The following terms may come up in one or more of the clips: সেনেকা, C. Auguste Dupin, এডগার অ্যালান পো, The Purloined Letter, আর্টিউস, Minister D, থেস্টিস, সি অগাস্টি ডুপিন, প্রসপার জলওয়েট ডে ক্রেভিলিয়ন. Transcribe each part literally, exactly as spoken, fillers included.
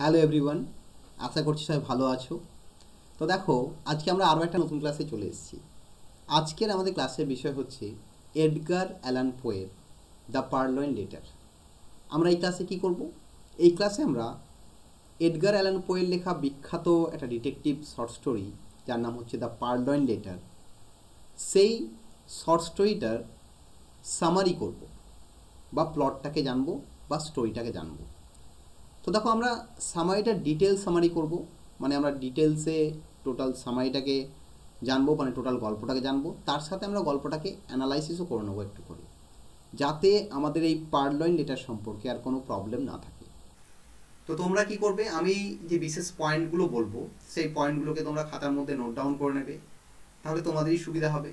Hello everyone, আশা করছি সবাই ভালো আছো। তো দেখো, আজকে আমরা আরও একটা নতুন ক্লাসে চলে এসেছি। আজকের আমাদের ক্লাসের বিষয় হচ্ছে এডগার অ্যালান পোয়ের দ্য পার্লোইন লেটার। আমরা এই ক্লাসে কী করব? এই ক্লাসে আমরা এডগার অ্যালান পোয়ের লেখা বিখ্যাত একটা ডিটেকটিভ শর্ট স্টোরি যার নাম হচ্ছে দ্য পার্লোইন লেটার, সেই শর্ট স্টোরিটার সামারি করব বা প্লটটাকে জানবো বা স্টোরিটাকে জানবো। তো দেখো, আমরা সামারিটা ডিটেলস সামারি করব, মানে আমরা ডিটেলসে টোটাল সামারিটাকে জানবো, মানে টোটাল গল্পটাকে জানবো। তার সাথে আমরা গল্পটাকে অ্যানালাইসিসও করে নেবো একটু করে, যাতে আমাদের এই পার্লোইন লেটার সম্পর্কে আর কোনো প্রবলেম না থাকে। তো তোমরা কি করবে, আমি যে বিশেষ পয়েন্টগুলো বলবো সেই পয়েন্টগুলোকে তোমরা খাতার মধ্যে নোট ডাউন করে নেবে, তাহলে তোমাদেরই সুবিধা হবে।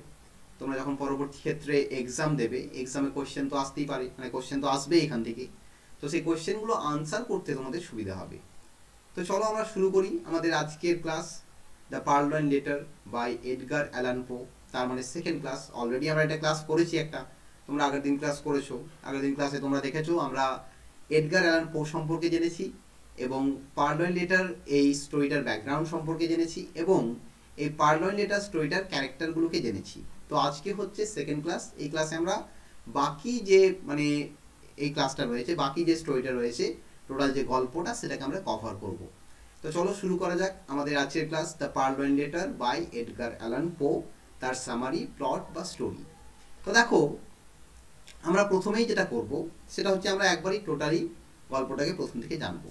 তোমরা যখন পরবর্তী ক্ষেত্রে এক্সাম দেবে, এক্সামে কোশ্চেন তো আসতেই পারে, মানে কোশ্চেন তো আসবেই এখান থেকে, তো সেই কোশ্চেনগুলো আনসার করতে তোমাদের সুবিধা হবে। তো চলো আমরা শুরু করি আমাদের আজকের class, the purloined letter by এডগার অ্যালান পো। তার মানে সেকেন্ড ক্লাস। অলরেডি আমরা একটা ক্লাস করেছি, একটা তোমরা আগের দিন ক্লাস করেছো। আগের দিন ক্লাসে তোমরা দেখেছো আমরা এডগার অ্যালান পো সম্পর্কে জেনেছি এবং পার্লোইন লেটার এই স্টোরিটার ব্যাকগ্রাউন্ড সম্পর্কে জেনেছি এবং এই পার্লোইন লেটার স্টোরিটার ক্যারেক্টারগুলোকে জেনেছি। তো আজকে হচ্ছে সেকেন্ড ক্লাস। এই ক্লাসে আমরা বাকি যে মানে এই ক্লাসটা রয়েছে, বাকি যে স্টোরিটা রয়েছে, টোটাল যে গল্পটা, সেটাকে আমরা কভার করব। তো চলো শুরু করা যাক আমাদের আজকের class, the purloined letter by এডগার অ্যালান পো, তার সামারি, প্লট বা স্টোরি। তো দেখো, আমরা প্রথমেই যেটা করব সেটা হচ্ছে আমরা একবারই টোটালি গল্পটাকে প্রথম থেকে জানবো।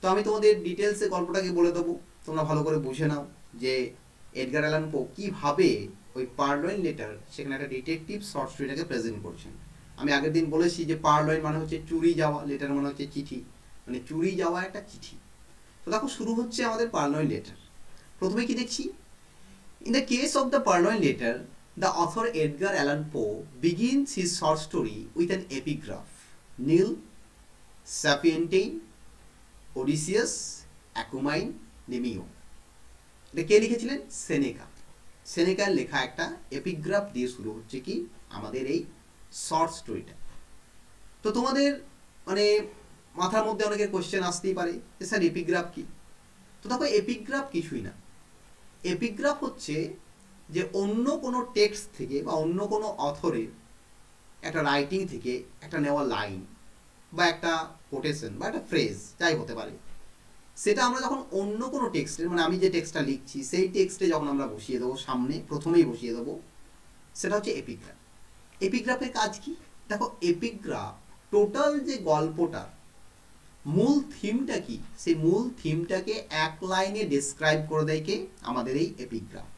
তো আমি তোমাদের ডিটেলসে গল্পটাকে বলে দেবো, তোমরা ভালো করে বুঝে নাও যে এডগার অ্যালান পো কীভাবে ওই পার্লোইন লেটার, সেখানে একটা ডিটেকটিভ শর্ট স্টোরিটাকে প্রেজেন্ট করছেন। আমি আগের দিন বলেছি যে পার্লোইন মানে হচ্ছে চুরি যাওয়া, লেটার মানে হচ্ছে চিঠি, মানে চুরি যাওয়া একটা চিঠি। তো দেখো, শুরু হচ্ছে আমাদের পার্লোইন লেটার। প্রথমে কি দেখছি? In the case of the purloined letter, the author এডগার অ্যালান পো begins his short story with an epigraph, নীল, স্যাপিয়েন্টেইন, ওডিসিয়াস, অ্যাকুমাইন, নেমিও। এটা কে লিখেছিলেন? সেনেকা। সেনেকার লেখা একটা এপিগ্রাফ দিয়ে শুরু হচ্ছে কি আমাদের এই শর্ট স্টোরিটা। তো তোমাদের মানে মাথার মধ্যে অনেকের কোশ্চেন আসতেই পারে যে স্যার এপিগ্রাফ কি? তো দেখো, এপিগ্রাফ কিছুই না। এপিগ্রাফ হচ্ছে যে অন্য কোনো টেক্সট থেকে বা অন্য কোনো অথরের একটা রাইটিং থেকে একটা নেওয়া লাইন বা একটা কোটেশন বা একটা ফ্রেজ, যাই হতে পারে, সেটা আমরা যখন অন্য কোনো টেক্সটের, মানে আমি যে টেক্সটটা লিখছি সেই টেক্সটে যখন আমরা বসিয়ে দেবো সামনে, প্রথমেই বসিয়ে দেবো, সেটা হচ্ছে এপিগ্রাফ। এপিগ্রাফের কাজ কি? দেখো, এপিগ্রাফ টোটাল যে গল্পটার মূল থিমটা কি, সেই মূল থিমটাকে এক লাইনে ডিসক্রাইব করে দেয় কে? আমাদের এই এপিগ্রাফ।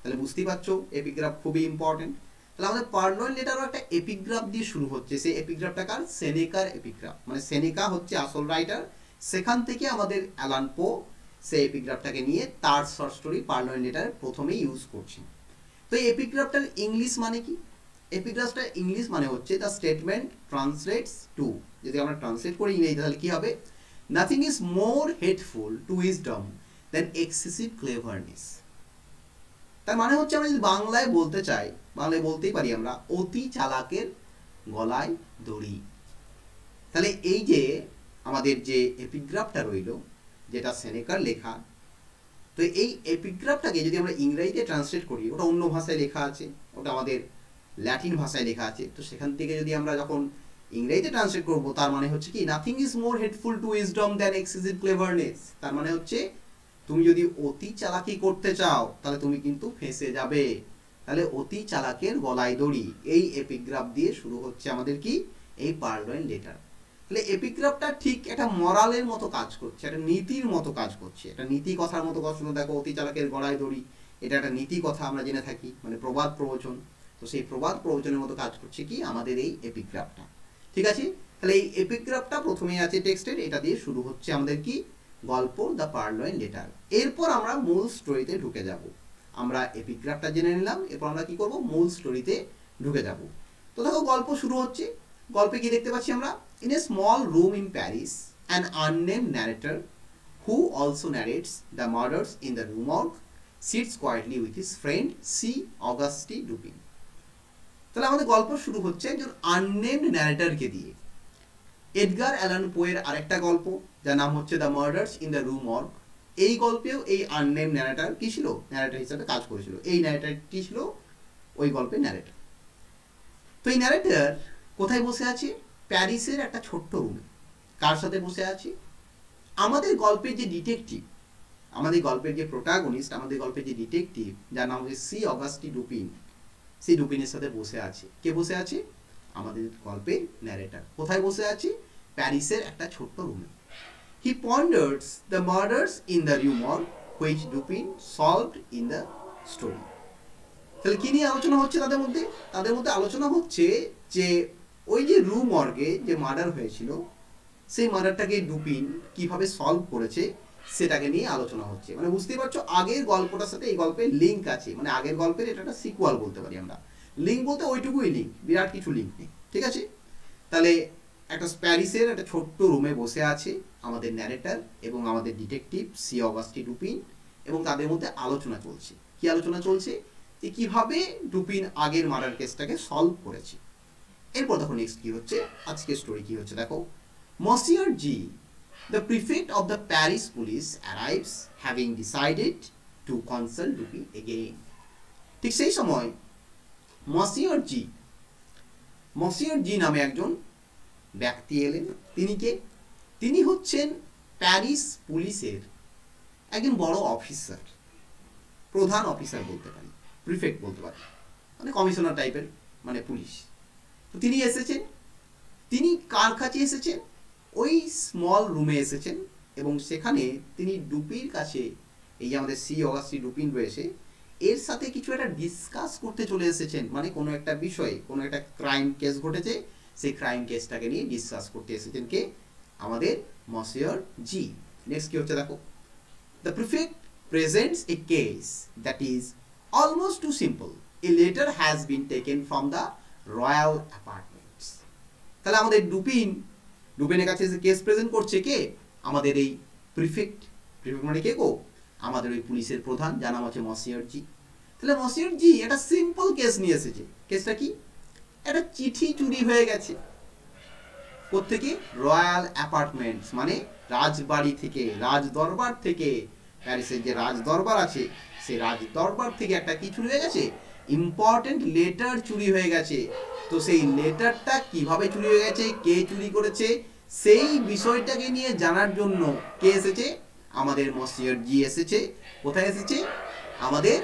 তাহলে বুঝতেই পারছো এপিগ্রাফ খুবই ইম্পর্টেন্ট। তাহলে আমাদের পার্লোইন লেটারও একটা এপিগ্রাফ দিয়ে শুরু হচ্ছে। সেই এপিগ্রাফটা কার? সেনেকার এপিগ্রাফ। মানে সেনেকা হচ্ছে আসল রাইটার, সেখান থেকে আমাদের অ্যালান পো সেই এপিগ্রাফটাকে নিয়ে তার শর্ট স্টোরি পার্লোইন লেটারে প্রথমেই ইউজ করছেন। তো এই এপিগ্রাফটার ইংলিশ মানে কি? এপিগ্রাফটার ইংলিশ মানে হচ্ছে দ্য স্টেটমেন্ট ট্রান্সলেটস টু, যদি আমরা ট্রান্সলেট করি ইংরেজিতে তাহলে কী হবে? Nothing is more hateful to wisdom than excessive cleverness. তার মানে হচ্ছে আমরা যদি বাংলায় বলতে চাই, বাংলায় বলতেই পারি আমরা, অতি চালাকের গলায় দড়ি। তাহলে এই যে আমাদের যে এপিগ্রাফটা রইল যেটা সেনেকার লেখা, তো এই এপিগ্রাফটাকে যদি আমরা ইংরেজিতে ট্রান্সলেট করি, ওটা অন্য ভাষায় লেখা আছে, ওটা আমাদের ল্যাটিন ভাষায় লেখা আছে, তো সেখান থেকে যদি আমরা যখন ইংরেজিতে ট্রান্সলেট করব, তার মানে হচ্ছে কি? Nothing is more hateful to wisdom than excessive cleverness. তার মানে হচ্ছে তুমি যদি অতি চালাকি করতে চাও তাহলে তুমি কিন্তু ফেঁসে যাবে। তাহলে অতি চালাকের গলায় দড়ি, এই এপিগ্রাফ দিয়ে শুরু হচ্ছে আমাদের কি এই পার্লোইন লেটার। তাহলে এপিগ্রাফটা ঠিক একটা মরালের মতো কাজ করছে, একটা নীতির মতো কাজ করছে, একটা নীতি কথার মতো কথা। দেখো, অতি চালাকের গলায় দড়ি, এটা একটা নীতি কথা আমরা জেনে থাকি, মানে প্রবাদ প্রবচন। তো সেই প্রবাদ প্রবচনের মতো কাজ করছে কি আমাদের এই এপিগ্রাফটা। ঠিক আছে, তাহলে এই এপিগ্রাফটা প্রথমেই আছে টেক্সটের, এটা দিয়ে শুরু হচ্ছে আমাদের কি গল্প, দ্য পার্লোইন লেটার। এরপর আমরা মূল স্টোরিতে ঢুকে যাব। আমরা এপিগ্রাফটা জেনে নিলাম, এরপর আমরা কি করব? মূল স্টোরিতে ঢুকে যাব। তো দেখো, গল্প শুরু হচ্ছে। গল্পে কি দেখতে পাচ্ছি আমরা? In a small room in Paris, an unnamed narrator who also narrates the murders in the Rue Morgue sits quietly with his friend সি. অগাস্টি ডুপিন। তাহলে আমাদের গল্প শুরু হচ্ছে একজন আননেমড ন্যারেটরকে দিয়ে। एडगार एलन पोएर आरेकटा गल्प जार नाम हच्छे the murders in the Rue Morgue. एई गल्पेও এই আননেম ন্যারেটর কি ছিল, ন্যারেটর হিসেবে কাজ করেছিল। এই ন্যারেটরটি ছিল ওই গল্পের ন্যারেটর। তো এই ন্যারেটর কোথায় বসে আছে? প্যারিসের একটা ছোট্ট রুমে। কার সাথে বসে আছে? আমাদের গল্পের যে ডিটেকটিভ, আমাদের গল্পের যে প্রোটাগনিস্ট, আমাদের গল্পের যে ডিটেকটিভ যার নাম হচ্ছে সি অগাস্টি ডুপিন, সি ডুপিনের সাথে বসে আছে। কে বসে আছে? আমাদের গল্পের ন্যারেটর। কোথায় বসে আছে? প্যারিসের একটা ছোট্ট রুমে। He ponders the murders in the Rue Morgue which Dupin solved in the story. তাহলে কি নিয়ে আলোচনা হচ্ছে তাদের মধ্যে? তাদের মধ্যে আলোচনা হচ্ছে যে ওই যে রু মর্গে যে মার্ডার হয়েছিল সেই মার্ডারটাকে ডুপিন কিভাবে সলভ করেছে সেটাকে নিয়ে আলোচনা হচ্ছে। মানে বুঝতেই পারছো আগের গল্পটার সাথে এই গল্পের লিঙ্ক আছে, মানে আগের গল্পের এটা একটা সিকুয়াল বলতে পারি আমরা। লিঙ্ক বলতে ওইটুকুই লিঙ্ক, বিরাট কিছু লিঙ্ক নেই, ঠিক আছে। তাহলে একটা প্যারিসের একটা ছোট্ট রুমে বসে আছে আমাদের ন্যারেটর এবং আমাদের ডিটেকটিভ সি অগাস্টি ডুপিন, এবং তাদের মধ্যে আলোচনা চলছে। কি আলোচনা চলছে? যে কীভাবে ডুপিন আগের মার্ডার কেসটাকে সলভ করেছে। এরপর দেখো নেক্সট কী হচ্ছে, আজকের স্টোরি কী হচ্ছে দেখো। Monsieur G the prefect of the Paris police arrives having decided to consult Dupin again. ঠিক সেই সময় মসিয়ার জি, মসিয়ার জি নামে একজন ব্যক্তি এলেন। তিনি কে? তিনি হচ্ছেন প্যারিস পুলিশের একজন বড় অফিসার, প্রধান অফিসার বলতে পারি, প্রিফেক্ট বলতে পারি, মানে কমিশনার টাইপের, মানে পুলিশ। তো তিনি এসেছেন, তিনি কার কাছে এসেছেন? ওই স্মল রুমে এসেছেন, এবং সেখানে তিনি ডুপির কাছে এই যে আমাদের সি অগাস্টি ডুপিন রয়েছে এর সাথে কিছু একটা ডিসকাস করতে চলে এসেছেন। মানে কোনো একটা বিষয়ে, কোনো একটা ক্রাইম কেস ঘটেছে, সেই ক্রাইম কেসটাকে নিয়ে ডিসকাস করতে এসেছেন কে? আমাদের মসিয়ার জি। নেক্সট কী হচ্ছে দেখো। The prefect presents a case that is almost too simple, a letter has been taken from the royal apartments. তাহলে আমাদের ডুপিন, ডুপিনের কাছে যে কেস প্রেজেন্ট করছে কে? আমাদের এই প্রিফেক্ট, প্রিফেক্ট মানে কে গো? আমাদের ওই পুলিশের প্রধান, যার নাম আছে মসিয়ার জি। তাহলে মসিয়ার জি একটা সিম্পল কেস নিয়ে এসেছে। কেসটা কি? একটা চিঠি চুরি হয়ে গেছে। কোত্থেকে? রয়্যাল অ্যাপার্টমেন্টস, মানে রাজবাড়ি থেকে, রাজ দরবার থেকে। প্যারিসের যে রাজ দরবার আছে সেই রাজ দরবার থেকে একটা কি চুরি হয়ে গেছে? ইম্পর্টেন্ট লেটার চুরি হয়ে গেছে। তো সেই লেটারটা কিভাবে চুরি হয়ে গেছে, কে চুরি করেছে, সেই বিষয়টাকে নিয়ে জানার জন্য কে এসেছে? আমাদের মসিয়ার জি এসেছে। কোথায় এসেছে? আমাদের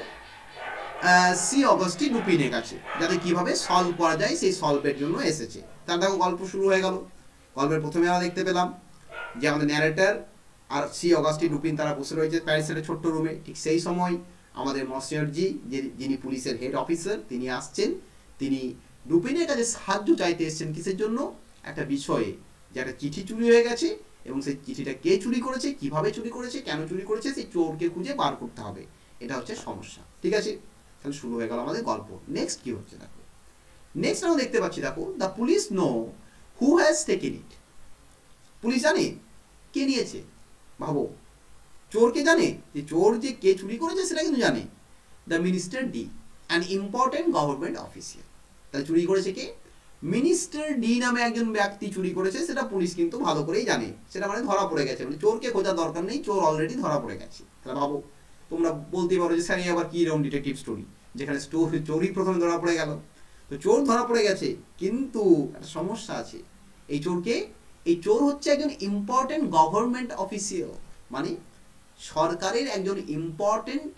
সি অগাস্টি ডুপিনের কাছে, যাতে কিভাবে সলভ করা যায় সেই সলভের জন্য এসেছে। তার দেখো গল্প শুরু হয়ে গেল। গল্পের প্রথমে আমরা দেখতে পেলাম যে আমাদের ন্যারেটর আর সি অগাস্টি ডুপিন তারা বসে রয়েছে প্যারিসের ছোট্ট রুমে। ঠিক সেই সময় আমাদের মসিয়ার জি, যিনি পুলিশের হেড অফিসার, তিনি আসছেন। তিনি ডুপিনের কাছে সাহায্য চাইতে এসেছেন কিসের জন্য? একটা বিষয়ে, যে একটা চিঠি চুরি হয়ে গেছে এবং সেই চিঠিটা কে চুরি করেছে, কিভাবে চুরি করেছে, কেন চুরি করেছে, সেই চোরকে খুঁজে বার করতে হবে। এটা হচ্ছে সমস্যা, ঠিক আছে। তাহলে শুরু হয়ে গেল আমাদের গল্প। নেক্সট কি হচ্ছে দেখো। নেক্সট আমরা দেখতে পাচ্ছি দেখো, the police know who has taken it. Police জানে কে নিয়েছে। ভাবো, চোরকে জানে, যে চোর যে কে চুরি করেছে সেটা কিন্তু জানে। The minister D an important government official. তাহলে চুরি করেছে কে? মিনিস্টার ডি নামে একজন ব্যক্তি চুরি করেছে, সেটা পুলিশ কিন্তু ভালো করেই জানে। সেটা মানে ধরা পড়ে গেছে, মানে চোরকে খোঁজার দরকার নেই, চোর অলরেডি ধরা পড়ে গেছে। তাহলে ভাবো, তোমরা বলতেই পারো যে স্যার এই আবার কী রকম ডিটেকটিভ স্টোরি, যেখানে চোরই প্রথমে ধরা পড়ে গেল। তো চোর ধরা পড়ে গেছে, কিন্তু একটা সমস্যা আছে। এই চোরকে, এই চোর হচ্ছে একজন ইম্পর্টেন্ট গভর্নমেন্ট অফিসিয়াল, মানে সরকারের একজন ইম্পর্টেন্ট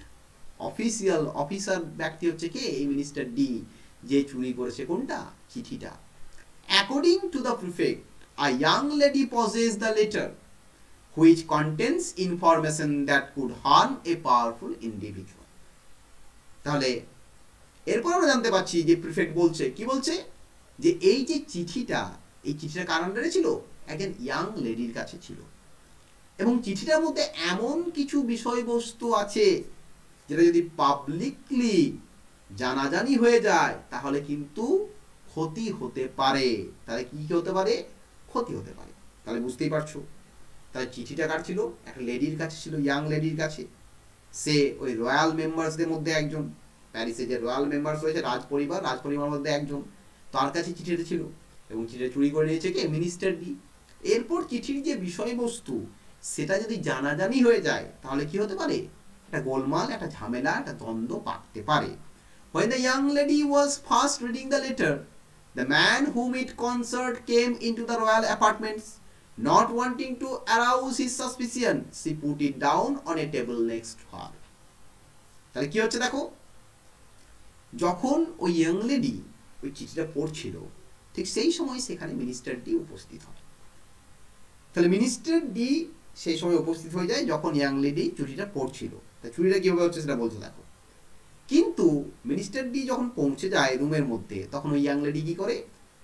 অফিসিয়াল, অফিসার ব্যক্তি হচ্ছে কে? এই মিনিস্টার ডি, যে চুরি করেছে কোনটা? চিঠিটা। According to the prefect a young lady possesses the letter which contains information that could harm a powerful individual. তাহলে এরপর আমরা জানতে পারছি যে প্রিফেক্ট বলছে, কি বলছে? যে এই যে চিঠিটা, এই চিঠিটা কার আন্ডারে ছিল? একজন ইয়াং লেডির কাছে ছিল, এবং চিঠিটার মধ্যে এমন কিছু বিষয়বস্তু আছে যেটা যদি পাবলিকলি জানাজানি হয়ে যায় তাহলে কিন্তু ক্ষতি হতে পারে। তাহলে কি হতে পারে? ক্ষতি হতে পারে। তাহলে বুঝতেই পারছো, তাহলে চিঠিটা কার ছিল? একটা লেডির কাছে ছিল, ইয়াং লেডির কাছে। সে ওই রয়্যাল মেম্বার্সদের মধ্যে একজন, প্যারিসে যে রয়্যাল মেম্বার্স রয়েছে, রাজ পরিবার, রাজ পরিবারের মধ্যে একজন, তার কাছে চিঠিটা ছিল। এবং চিঠিটা চুরি করে নিয়েছে কে? Minister D. এরপর চিঠির যে বিষয়বস্তু সেটা যদি জানাজানি হয়ে যায় তাহলে কি হতে পারে, একটা গোলমাল, একটা ঝামেলা, একটা দ্বন্দ্ব পাকতে পারে। When the young lady was first reading the letter, the man whom it concerned came into the royal apartments. Not wanting to arouse his suspicion, she put it down on a table next to her. তাহলে কি হচ্ছে দেখো, যখন ওই young lady ওই চিঠিটা পড়ছিল ঠিক সেই সময় সেখানে মিনিস্টার ডি উপস্থিত হয়। তাহলে মিনিস্টার ডি সেই সময় উপস্থিত হয়ে যায় যখন ইয়াং লেডি চুরিটা পড়ছিল। তা চুরিটা কীভাবে হচ্ছে সেটা বলছে দেখো, কিন্তু মিনিস্টার ডি যখন পৌঁছে যায় রুমের মধ্যে তখন ওই ইয়াং লেডি কী করে,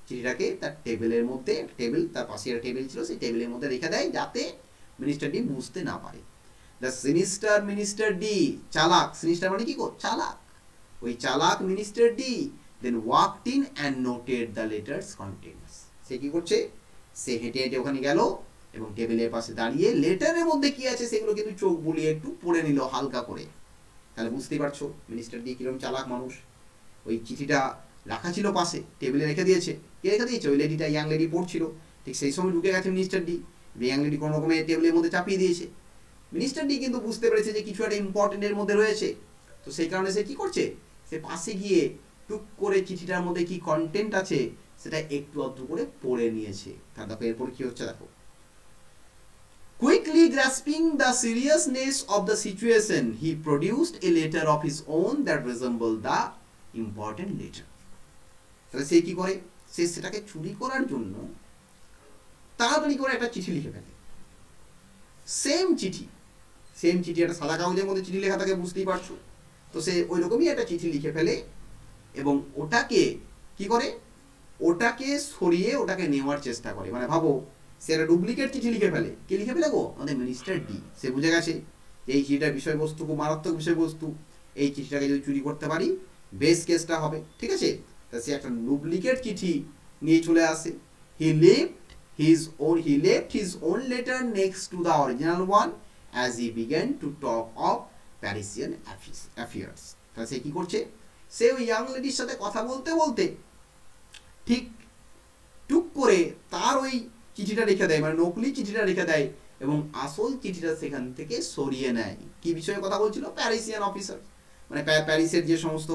চিঠিটাকে তার টেবিলের মধ্যে, টেবিল তার পাশে একটা টেবিল ছিল সেই টেবিলের মধ্যে রেখে দেয় যাতে মিনিস্টার ডি বুঝতে না পারে। দ্য সিনিস্টার মিনিস্টার ডি, চালাক, সিনিস্টার মানে কি গো, চালাক, ওই চালাক minister D then walked in and noted the letter's contents. সে কী করছে, সে হেঁটে হেঁটে ওখানে গেল এবং টেবিলের পাশে দাঁড়িয়ে লেটারের মধ্যে কি আছে সেগুলো কিন্তু চোখ বুলিয়ে একটু পড়ে নিল হালকা করে। তাহলে বুঝতেই পারছো মিনিস্টার ডি কিরকম চালাক মানুষ। ওই চিঠিটা রাখা ছিল পাশে, টেবিলে রেখে দিয়েছে, কে রেখে দিয়েছে, ওই লেডিটা, ইয়াং লেডি পড়ছিল ঠিক সেই সময় ঢুকে গেছে মিনিস্টার ডি, ইয়াং লেডি কোনো রকমে টেবিলের মধ্যে চাপিয়ে দিয়েছে। মিনিস্টার ডি কিন্তু বুঝতে পেরেছে যে কিছু একটা ইম্পর্টেন্টের মধ্যে রয়েছে, তো সেই কারণে সে কী করছে, সে পাশে গিয়ে টুক করে চিঠিটার মধ্যে কি কন্টেন্ট আছে সেটা একটু অদ্ভু করে পড়ে নিয়েছে। তারপর এরপর কী হচ্ছে দেখো, Quickly grasping the seriousness of the situation, he produced a letter of his own that resembled the important letter. তাহলে সে কি করে, সে সেটাকে চুরি করার জন্য তাড়াতাড়ি করে একটা চিঠি লিখে ফেলে। সেম চিঠি, সেম চিঠি, একটা সাদা কাগজের মধ্যে চিঠি লেখা থাকে বুঝতেই পারছো, তো সে ওই রকমই একটা চিঠি লিখে ফেলে এবং ওটাকে কি করে, ওটাকে সরিয়ে ওটাকে নেওয়ার চেষ্টা করে। মানে ভাবো সে একটা ডুপ্লিকেট চিঠি লিখে ফেলে, কে লিখে ফেলে গো, আমাদের মিনিস্টার ডি। সে বুঝে গেছে যে এই চিঠিটার বিষয়বস্তু খুব মারাত্মক বিষয়বস্তু, এই চিঠিটাকে যদি চুরি করতে পারি বেস কেসটা হবে, ঠিক আছে। তা সে একটা ডুপ্লিকেট চিঠি নিয়ে চলে আসে। He left his own he left his own letter next to the original one as he began to talk of Parisian affairs. তা সে কী করছে, সে ওই ইয়াং লেডির সাথে কথা বলতে বলতে ঠিক টুক করে তার ওই চিঠিটা রেখে দেয়, মানে নকলি চিঠিটা রেখে দেয় এবং আসল চিঠিটা সেখান থেকে সরিয়ে নেয়। কি বিষয়ে কথা বলছিল, প্যারিসিয়ান অফিসার, মানে প্যারিসের যে সমস্ত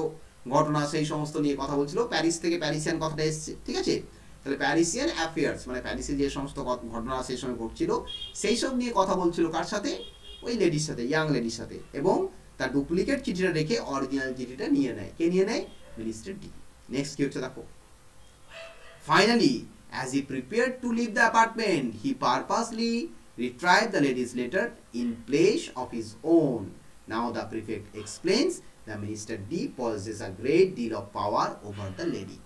ঘটনা সেই সমস্ত নিয়ে কথা বলছিল। প্যারিস থেকে প্যারিসিয়ান কথাটা এসছে, ঠিক আছে। তাহলে প্যারিসিয়ান অ্যাফেয়ার্স মানে প্যারিসে যে সমস্ত ঘটনা সেই সময় ঘটছিল সেই সব নিয়ে কথা বলছিল কার সাথে, ওই লেডির সাথে, ইয়াং লেডির সাথে, এবং তার ডুপ্লিকেট চিঠিটা রেখে অরিজিনাল চিঠিটা নিয়ে নেয়। কে নিয়ে নেয়, মিনিস্টার ডি। নেক্সট কি হচ্ছে দেখো, finally as he prepared to leave the apartment, he purposely retrieved the lady's letter in place of his own. Now the prefect explains that Minister D possesses a great deal of power over the lady.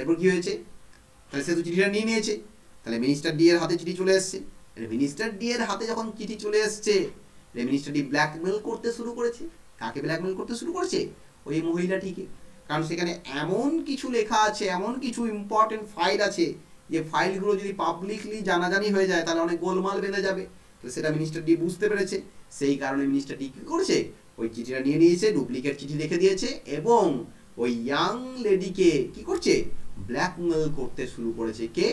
এরপর কি হয়েছে, তাহলে সে তো চিঠিটা নিয়ে নিয়েছে, তাহলে minister D এর হাতে চিঠি চলে এসছে। মিনিস্টার ডি এর হাতে যখন চিঠি চলে এসছে, মিনিস্টার ডি ব্ল্যাকমেল করতে শুরু করেছে। কাকে ব্ল্যাকমেল করতে শুরু করেছে, ওই মহিলাটিকে, কারণ সেখানে এমন কিছু লেখা আছে, এমন কিছু ইম্পর্টেন্ট ফাইল আছে যে ফাইলগুলো যদি পাবলিকলি জানাজানি হয়ে যায় তাহলে অনেক গোলমাল বেঁধে যাবে। তাহলে সেটা মিনিস্টার ডি বুঝতে পেরেছে, সেই কারণে মিনিস্টার ডি কী করেছে, ওই চিঠিটা নিয়ে নিয়েছে, ডুপ্লিকেট চিঠি লিখে দিয়েছে এবং ওই ইয়াং লেডিকে কী করছে, ব্ল্যাকমেল করতে শুরু করেছে। কে,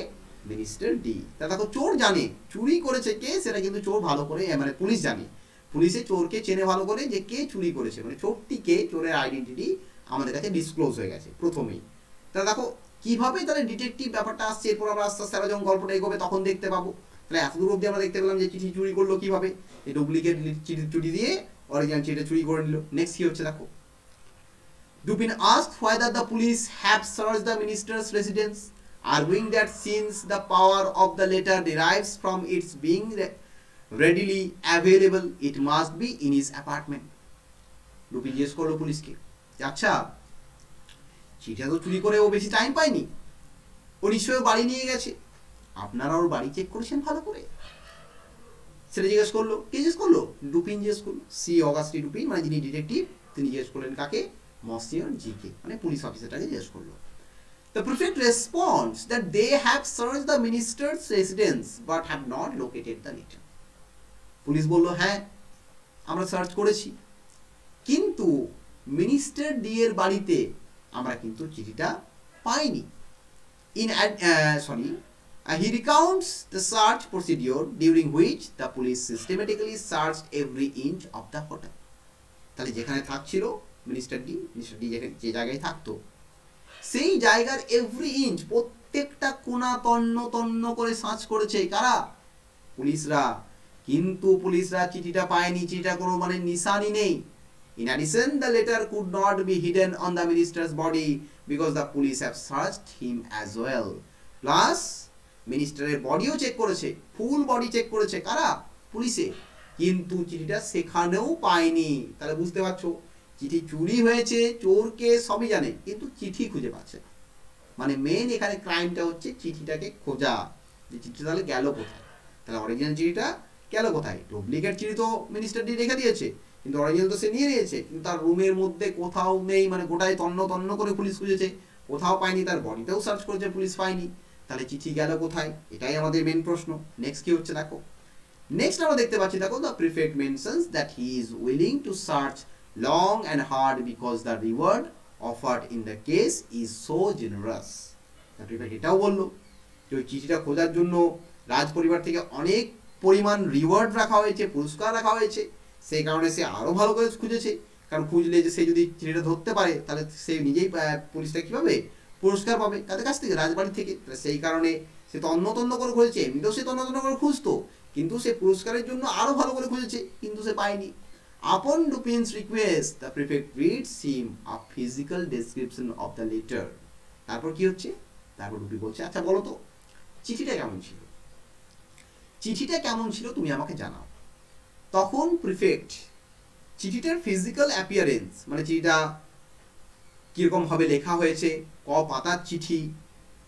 মিনিস্টার ডি। তা দেখো চোর জানে চুরি করেছে কে, সেটা কিন্তু চোর ভালো করে, মানে পুলিশ জানে, পুলিশে চোরকে চেনে ভালো করে যে কে চুরি করেছে, মানে চোরটিকে, চোরের আইডেন্টিটি আমাদের কাছে ডিসক্লোজ হয়ে গেছে প্রথমেই। তা দেখো কীভাবে তাহলে ডিটেকটিভ ব্যাপারটা আসছে। এরপর আমরা আস্তে আস্তে আরও যখন গল্পটা এগোবে তখন দেখতে পাবো। তাহলে এত দূর অবধি আমরা দেখতে পেলাম যে চিঠি চুরি করলো কীভাবে, এই ডুপ্লিকেট চিঠি চুরি দিয়ে অরিজিনাল চিঠিটা চুরি করে নিল। নেক্সট কী হচ্ছে দেখো, Dupin asked whether the police have searched the minister's residence, arguing that since the power of the letter derives from its being readily available, it must be in his apartment. Dupin জিজ্ঞেস করলো পুলিশকে, আচ্ছা চিঠিটা তো চুরি করে ও বেশি time পায়নি, ও নিশ্চয়ই বাড়ি নিয়ে গেছে, আপনারা ওর বাড়ি চেক করেছেন ভালো করে, সেটা জিজ্ঞেস করলো। কে জিজ্ঞেস করলো, ডুপিন জিজ্ঞেস করলো। সি অগাস্টি ডুপিন মানে যিনি ডিটেকটিভ তিনি জিজ্ঞেস করলেন কাকে, মসিয়র জি কে, মানে পুলিশ অফিসারটাকে জিজ্ঞেস করলো। The prefect responds that they have search the minister's residence but have not located the letter. Police বললো হ্যাঁ আমরা সার্চ করেছি কিন্তু মিনিস্টার ডি এর বাড়িতে আমরা কিন্তু চিঠিটা পাইনি। In sorry Uh, he recounts the search procedure during which the police systematically searched every inch of the hotel. তাহলে যেখানে থাকছিল মিনিস্টার ডি, মিনিস্টার ডি যে জায়গায় থাকতো সেই জায়গার এভরি ইঞ্চ, প্রত্যেকটা কোণা তন্ন তন্ন করে সার্চ করেছে কারা? পুলিশরা। কিন্তু পুলিশরা চিঠিটা পায়নি, চিঠিটা কোনো মানে নিশানি নেই। In addition, the letter could not be hidden on the minister's body because the police have searched him as well. Plus, মিনিস্টারের বডিও চেক করেছে, ফুল বডি চেক করেছে কারা? পুলিশে। কিন্তু চিঠিটা সেখানেও পায়নি। তাহলে বুঝতে পারছো চিঠি চুরি হয়েছে, চোরকে সবই জানে কিন্তু চিঠি খুঁজে পাচ্ছে না। মানে মেন এখানে ক্রাইমটা হচ্ছে চিঠিটাকে খোঁজা, যে চিঠিটা তাহলে গেল কোথায়, তাহলে অরিজিনাল চিঠিটা গেল কোথায়? ডুপ্লিকেট চিঠি তো মিনিস্টার ডি রেখে দিয়েছে কিন্তু অরিজিনাল তো সে নিয়ে নিয়েছে, কিন্তু তার রুমের মধ্যে কোথাও নেই। মানে গোটায় তন্ন তন্ন করে পুলিশ খুঁজেছে, কোথাও পায়নি, তার বডিতেও সার্চ করেছে, পুলিশ পায়নি। তাহলে চিঠি গেল কোথায়? এটাই আমাদের মেন প্রশ্ন। নেক্সট কি হচ্ছে দেখো, নেক্সট আমরা দেখতে পাচ্ছি দেখো, the prefect mentions that he is willing to search long and hard because the reward offered in the case is so generous. The prefect এটাও বললো যে ওই চিঠিটা খোঁজার জন্য রাজ পরিবার থেকে অনেক পরিমাণ রিওয়ার্ড রাখা হয়েছে, পুরস্কার রাখা হয়েছে, সেই কারণে সে আরও ভালো করে খুঁজেছে। কারণ খুঁজলে যে সে যদি চিঠিটা ধরতে পারে তাহলে সে নিজেই পুলিশটা কীভাবে পুরস্কার পাবে, তাদের কাছ থেকে, রাজবাড়ি থেকে। সেই কারণে সে তন্ন তন্ন করে খুঁজেছে, এমনিতেও সে তন্ন তন্ন করে খুঁজতো কিন্তু সে পুরস্কারের জন্য আরও ভালো করে খুঁজেছে কিন্তু সে পায়নি। Upon Dupin's request, the prefect reads him a physical description of the letter. তারপর কি হচ্ছে? তারপর ডুপিন বলছে, আচ্ছা বলো তো চিঠিটা কেমন ছিল, চিঠিটা কেমন ছিল তুমি আমাকে জানাও। তখন প্রিফেক্ট চিঠিটার ফিজিক্যাল অ্যাপিয়ারেন্স, মানে চিঠিটা কীরকমভাবে লেখা হয়েছে, ক পাতার চিঠি,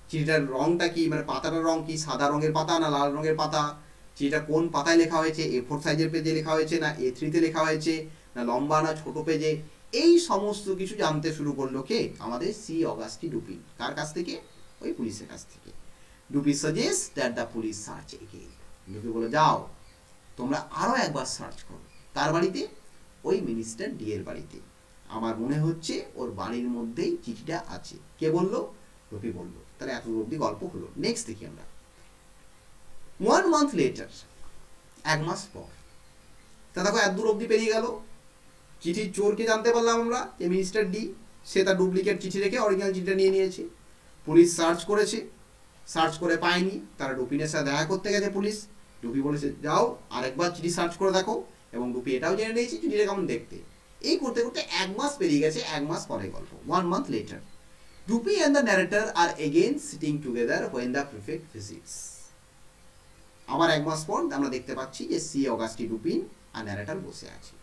চিঠিটার রঙটা কি, মানে পাতাটার রঙ কি সাদা রঙের পাতা না লাল রঙের পাতা, চিঠিটা কোন পাতায় লেখা হয়েছে, এ ফোর সাইজের পেজে লেখা হয়েছে না এ থ্রিতে লেখা হয়েছে না লম্বা না ছোট পেজে, এই সমস্ত কিছু জানতে শুরু করলো কে? আমাদের সি অগাস্টি ডুপিন। কার কাছ থেকে? ওই পুলিশের কাছ থেকে। Dupin suggest that the police search again. Dupin বলে যাও তোমরা আরও একবার সার্চ করো। কার বাড়িতে? ওই মিনিস্টার ডি এর বাড়িতে। আমার মনে হচ্ছে ওর বাড়ির মধ্যেই চিঠিটা আছে। কে বললো? ডুপিন বললো। তাহলে এত অবধি গল্প হলো। নেক্সট দেখি আমরা, ওয়ান মান্থ লেটার, এক মাস পর। তা দেখো এত দূর অবধি পেরিয়ে গেল। চিঠির চোরকে জানতে পারলাম আমরা যে মিনিস্টার ডি, সে তার ডুপ্লিকেট চিঠি রেখে অরিজিনাল চিঠিটা নিয়ে নিয়েছে। পুলিশ সার্চ করেছে, সার্চ করে পায়নি, তারা ডুপিনের সাথে দেখা করতে গেছে পুলিশ। ডুপি বলেছে যাও আরেকবার চিঠি সার্চ করে দেখো, এবং ডুপি এটাও জেনে নিয়েছে চিঠিটা কেমন দেখতে। এই করতে করতে এক মাস পেরিয়ে গেছে, এক মাস পরে গল্প, one month later. Dupin and the narrator are again sitting together when the prefect visits. আবার এক মাস পর আমরা দেখতে পাচ্ছি যে সি অগাস্টি ডুপিন আর ন্যারেটর বসে আছে,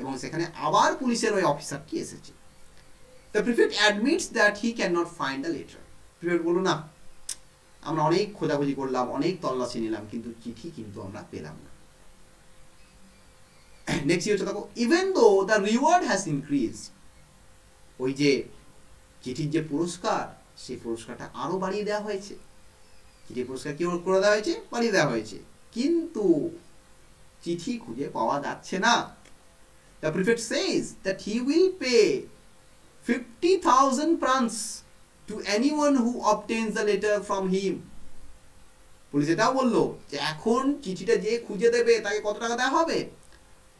এবং সেখানে আবার পুলিশের ওই অফিসারটি এসেছে। The prefect admits that he can not find the letter. Prefect বললো না আমরা অনেক খোঁজাখুঁজি করলাম, অনেক তল্লাশি নিলাম কিন্তু চিঠি কিন্তু আমরা পেলাম না। নেক্সট হচ্ছে দেখো, even though the reward has increase, ওই যে চিঠির যে পুরস্কার সেই পুরস্কারটা আরও বাড়িয়ে দেওয়া হয়েছে, চিঠির পুরস্কার কি করে দেওয়া হয়েছে? বাড়িয়ে দেওয়া হয়েছে, কিন্তু চিঠি খুঁজে পাওয়া যাচ্ছে না। The prefect says that he will pay fifty thousand francs to anyone who obtains the letter from him. Police এটাও বললো যে এখন চিঠিটা যে খুঁজে দেবে তাকে কত টাকা দেওয়া হবে?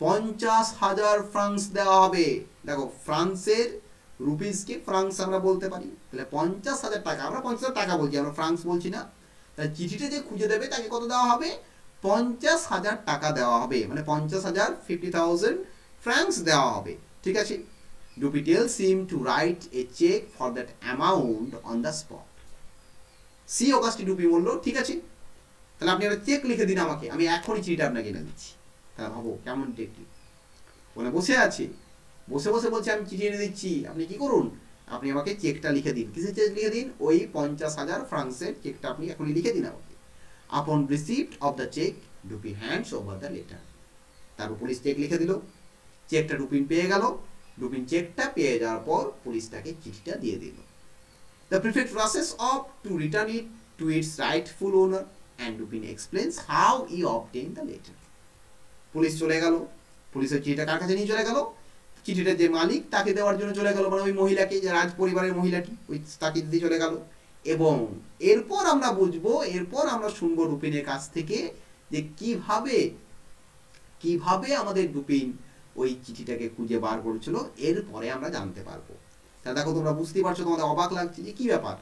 পঞ্চাশ হাজার ফ্রান্স দেওয়া হবে। দেখো ফ্রান্সের রুপিসকে ফ্রান্স আমরা বলতে পারি, তাহলে পঞ্চাশ হাজার টাকা, আমরা পঞ্চাশ হাজার টাকা বলছি, আমরা ফ্রান্স বলছি না। তাহলে চিঠিটা যে খুঁজে দেবে তাকে কত দেওয়া হবে? পঞ্চাশ হাজার টাকা দেওয়া হবে, মানে পঞ্চাশ হাজার ফিফটি থাউজেন্ড ফ্রান্স দেওয়া হবে। ঠিক আছে। Dupin tells him to write a check for that amount on the spot. সি অগাস্টি ডুপিন বলল ঠিক আছে তাহলে আপনি একটা চেক লিখে দিন আমাকে, আমি এখনই চিঠিটা আপনাকে এনে দিচ্ছি। তাহলে ভাবো কেমন টেকনিক, বলে বসে আছে, বসে বসে বলছে আমি চিঠি এনে দিচ্ছি, আপনি কি করুন আপনি আমাকে চেকটা লিখে দিন। কিসের চেক লিখে দিন? ওই পঞ্চাশ হাজার ফ্রান্সের চেকটা আপনি এখনই লিখে দিন আমাকে। Upon receipt of the check, Dupin hands over the letter. তারপর পুলিশ চেক লিখে দিল, চেকটা ডুপিন পেয়ে গেল। ডুপিন চেকটা পেয়ে যাওয়ার পর পুলিশটাকে চিঠিটা দিয়ে দিল। The prefect rushes off to return it to its rightful owner and Dupin explains how he obtain the letter. Police চলে গেল, পুলিশের চিঠিটা কার কাছে নিয়ে চলে গেল? চিঠিটা যে মালিক তাকে দেওয়ার জন্য চলে গেল, মানে ওই মহিলাকে, যে রাজ পরিবারের মহিলাটি, ওই তাকে দিয়ে চলে গেল। एवं एरपर आमरा बुझबो एरपर आमरा सुनबो डुपिनेर काछ थेके जे किभाबे किभाबे आमादेर डुपिन ओई चिठिटाके खुंजे बार करेछिलो एरपरे आमरा जानते पारबो। ताहले देखो तोमरा बुझते पारछो तोमादेर अबाक लागछे जे कि ब्यापार